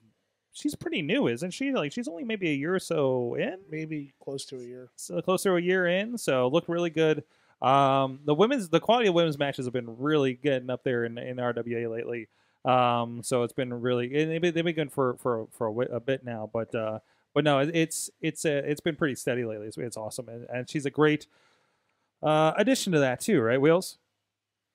she's pretty new, isn't she? Like she's only maybe a year or so in, maybe close to a year. So close to a year in. So looked really good. Um, the women's the quality of women's matches have been really getting up there in in R W A lately. Um, so it's been really they've been, they've been good for for for a, a bit now, but uh, but no, it's it's a, it's been pretty steady lately. It's, it's awesome, and, and she's a great uh, addition to that too, right, Wheels?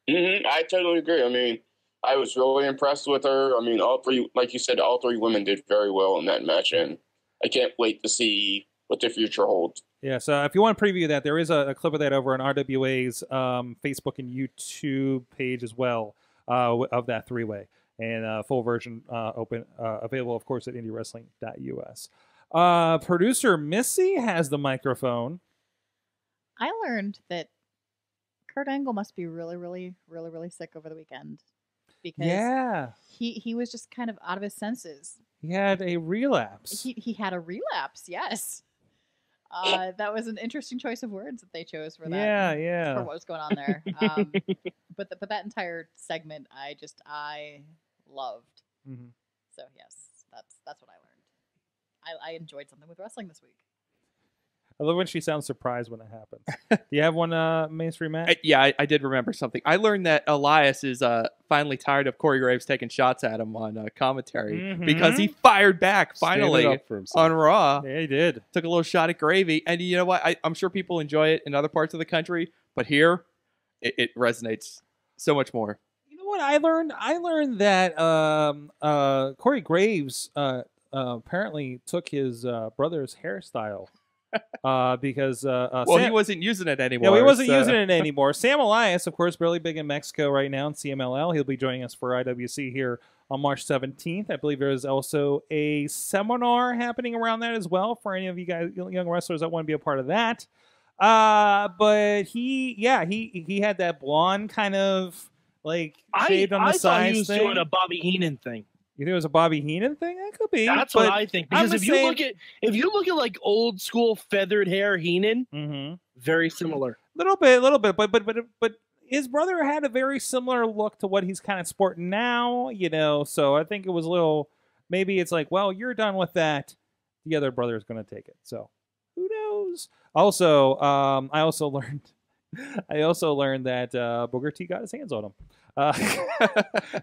Mm-hmm. I totally agree. I mean, I was really impressed with her. I mean, all three, like you said, all three women did very well in that match, and I can't wait to see what the future holds. Yeah, so if you want to preview that, there is a, a clip of that over on R W A's um, Facebook and YouTube page as well uh, of that three-way, and uh, full version uh, open uh, available, of course, at indie wrestling dot U S. Uh, producer Missy has the microphone. I learned that Kurt Angle must be really, really, really, really sick over the weekend, because yeah, he he was just kind of out of his senses. He had a relapse. He he had a relapse. Yes, uh, that was an interesting choice of words that they chose for that. Yeah, yeah, for what was going on there. Um, but the, but that entire segment, I just I loved. Mm-hmm. So yes, that's that's what I learned. I, I enjoyed something with wrestling this week. I love when she sounds surprised when it happens. Do you have one, uh, Mainstream Matt? I, yeah, I, I did remember something. I learned that Elias is uh, finally tired of Corey Graves taking shots at him on uh, commentary, mm-hmm, because he fired back finally on Raw. Yeah, he did. Took a little shot at Gravy. And you know what? I, I'm sure people enjoy it in other parts of the country, but here it, it resonates so much more. You know what I learned? I learned that um, uh, Corey Graves uh, uh, apparently took his uh, brother's hairstyle. Uh, because uh, uh, well, Sam, he wasn't using it anymore. Yeah, he wasn't so. using it anymore. Sam Elias, of course, really big in Mexico right now in C M L L. He'll be joining us for I W C here on March seventeenth. I believe there is also a seminar happening around that as well for any of you guys, young wrestlers that want to be a part of that. Uh, but he, yeah, he he had that blonde kind of like shaved I, on the sides. I side thought he was thing. doing a Bobby Heenan thing. You think it was a Bobby Heenan thing? That could be. That's what I think. Because if you look at if you look at like old school feathered hair Heenan, mm-hmm, very similar. Little bit, little bit, but but but but his brother had a very similar look to what he's kind of sporting now, you know. So I think it was a little. Maybe it's like, well, you're done with that. The other brother is going to take it. So who knows? Also, um, I also learned, I also learned that uh, Booker T got his hands on him. Uh,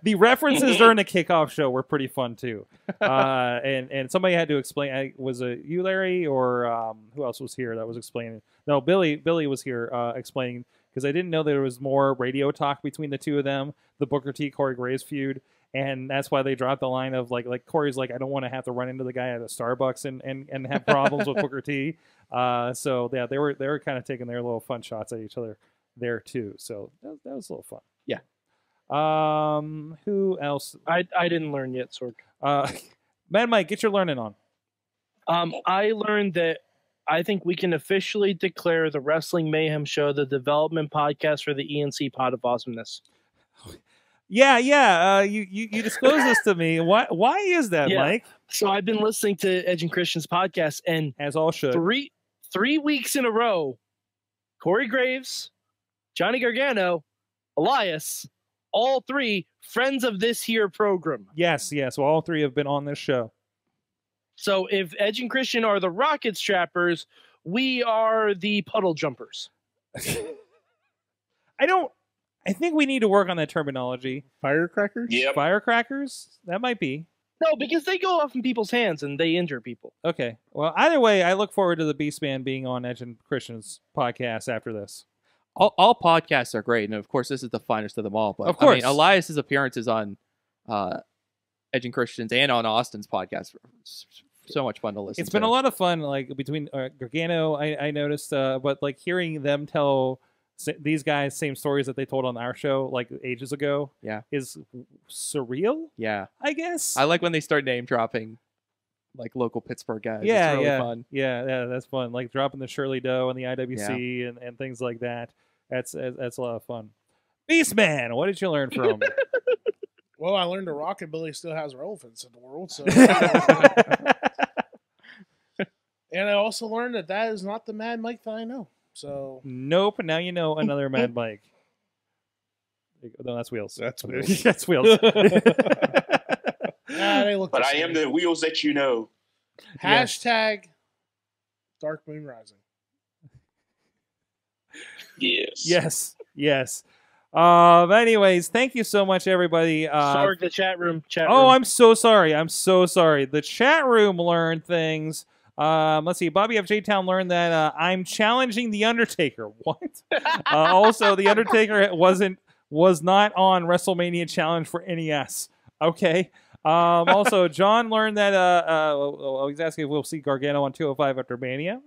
the references during the kickoff show were pretty fun too, uh, and and somebody had to explain. I, was it you, Larry, or um, who else was here that was explaining? No, Billy. Billy was here uh, explaining, because I didn't know there was more radio talk between the two of them, the Booker T Corey Graves feud, and that's why they dropped the line of like like Corey's like, I don't want to have to run into the guy at a Starbucks and and and have problems with Booker T. Uh, so yeah, they were they were kind of taking their little fun shots at each other there too. So that, that was a little fun. Yeah. Um, who else? I I didn't learn yet, Sorg. Uh, Mad Mike, get your learning on. Um, I learned that I think we can officially declare the Wrestling Mayhem Show the development podcast for the E N C Pod of Awesomeness. Yeah, yeah. Uh, you you you disclosed this to me. Why why is that, yeah. Mike? So I've been listening to Edge and Christian's podcast, and as all should, three three weeks in a row, Corey Graves, Johnny Gargano, Elias, all three friends of this here program. Yes, yes. Well, all three have been on this show. So if Edge and Christian are the rocket strappers, we are the puddle jumpers. I don't. I think we need to work on that terminology. Firecrackers? Yep. Firecrackers? That might be. No, because they go off in people's hands and they injure people. Okay. Well, either way, I look forward to the Beast Man being on Edge and Christian's podcast after this. All, all podcasts are great, and of course, this is the finest of them all. But of course, I mean, Elias's appearances on uh, Edge and Christian's and on Austin's podcast. So much fun to listen. It's been to. a lot of fun, like between uh, Gargano, I, I noticed, uh, but like hearing them tell these guys same stories that they told on our show like ages ago. Yeah, is surreal. Yeah, I guess I like when they start name dropping like local Pittsburgh guys. Yeah, it's really yeah, fun. yeah, yeah, that's fun. Like dropping the Shirley Doe and the I W C yeah. and, and things like that. That's that's a lot of fun. Beastman, what did you learn from? Well, I learned a rockabilly still has relevance in the world. So. And I also learned that that is not the Mad Mike that I know. So nope. Now you know another Mad Mike. No, that's Wheels. That's Wheels. That's Wheels. Nah, they look but the I am the Wheels that you know. Hashtag yes. Dark Moon Rising. Yes. Yes. Yes. Um. Anyways, thank you so much, everybody. Uh, sorry, the chat room. Chat room. Oh, I'm so sorry. I'm so sorry. The chat room learned things. Um, let's see. Bobby F. J. Town learned that uh, I'm challenging the Undertaker. What? uh, also, the Undertaker wasn't was not on WrestleMania Challenge for N E S. Okay. Um, also, John learned that uh, uh, he's asking if we'll see Gargano on two oh five after Mania.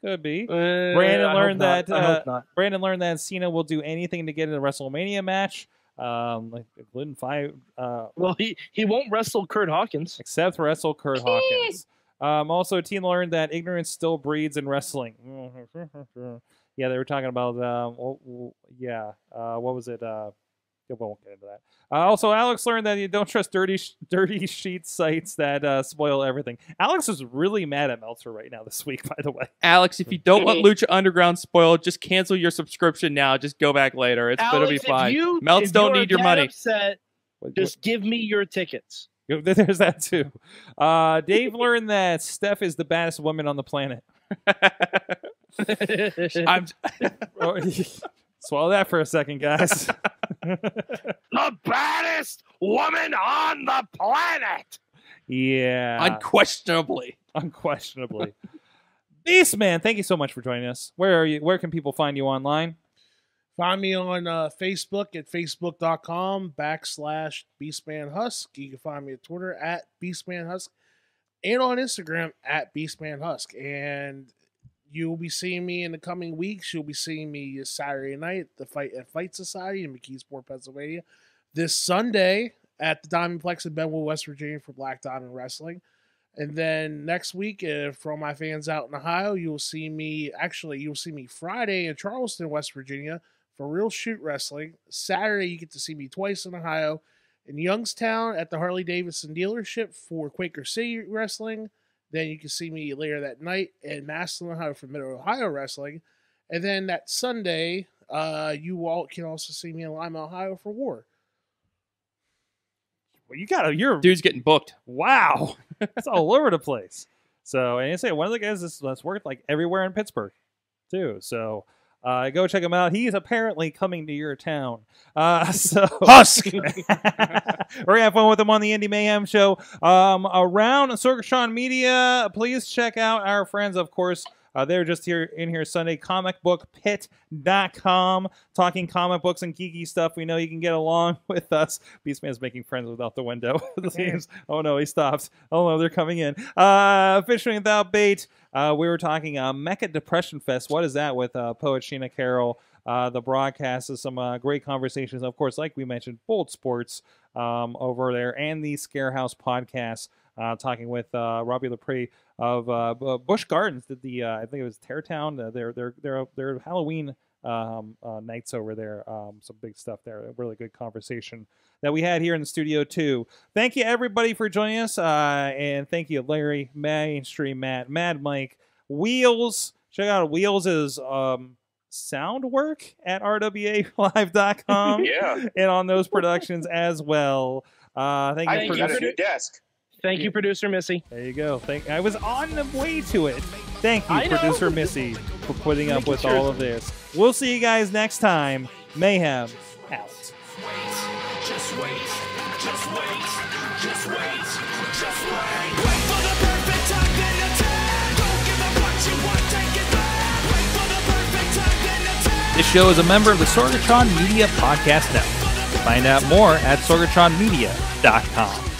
Could be. Uh, Brandon learned that. Uh, Brandon learned that Cena will do anything to get in a WrestleMania match. Um, like including five. Uh, well, he he won't wrestle Curt Hawkins. Except wrestle Curt Hawkins. Um, also, Teen learned that ignorance still breeds in wrestling. Yeah, they were talking about, um, oh, oh, yeah, uh, what was it? Uh, I won't get into that. Uh, also, Alex learned that you don't trust dirty sh dirty sheet sites that uh, spoil everything. Alex is really mad at Meltzer right now this week, by the way. Alex, if you don't want Lucha Underground spoiled, just cancel your subscription now. Just go back later. It's Alex, it'll be fine. You, Melts don't need your money. Upset, just give me your tickets. There's that too. Uh, Dave learned that Steph is the baddest woman on the planet. I'm Swallow that for a second, guys. The baddest woman on the planet. Yeah, unquestionably, unquestionably. Beastman, thank you so much for joining us. Where are you? Where can people find you online? Find me on uh, Facebook at facebook.com backslash BeastmanHusk. You can find me at Twitter at BeastmanHusk and on Instagram at BeastmanHusk. And you'll be seeing me in the coming weeks. You'll be seeing me Saturday night at the Fight at Fight Society in McKeesport, Pennsylvania. This Sunday at the Diamondplex in Bentonville, West Virginia for Black Diamond Wrestling. And then next week, uh, for all my fans out in Ohio, you'll see me, actually, you'll see me Friday in Charleston, West Virginia, for Real Shoot Wrestling. Saturday, you get to see me twice in Ohio. In Youngstown at the Harley-Davidson dealership for Quaker City Wrestling. Then you can see me later that night in Massillon, Ohio for Middle Ohio Wrestling. And then that Sunday, uh, you all can also see me in Lima, Ohio for War. Well, you got your dude's getting booked. Wow. It's all over the place. So, and I say, one of the guys that's, that's worked like everywhere in Pittsburgh, too. So... Uh, go check him out. He's apparently coming to your town. Uh, so Husk! We're going to have fun with him on the Indie Mayhem Show. Um, around Sorgatron Media, please check out our friends, of course. Uh, they're just here in here Sunday. comic book pit dot com. Talking comic books and geeky stuff. We know you can get along with us. Beastman's making friends without the window. Oh, no, he stopped. Oh, no, they're coming in. Uh, Fishing Without Bait. Uh, we were talking uh, Mecha Depression Fest. What is that with uh, poet Sheena Carroll? uh, the broadcast of some uh, great conversations. Of course, like we mentioned, Bold Sports um, over there, and the Scarehouse podcast, uh, talking with uh, Robbie Lepre of uh, Busch Gardens. Did the uh, I think it was Terrortown. Uh, their their their their Halloween um, uh, nights over there. Um, some big stuff there. A really good conversation that we had here in the studio too. Thank you everybody for joining us, uh, and thank you Larry, Mainstream Matt, Mad Mike, Wheels. Check out Wheels' um, sound work at R W A live dot com. Yeah, and on those productions as well. Uh, thank you. I got a new desk. Thank you, Producer Missy. There you go. Thank. I was on the way to it. Thank you, Producer Missy, for putting up with all of this. We'll see you guys next time. Mayhem out. Just wait. Just wait. Just wait. Just wait. Wait for the perfect time, then attack. Don't give up what you want, take it back. Wait for the perfect time, then attack. This show is a member of the Sorgatron Media Podcast Network. Find out more at sorgatron media dot com.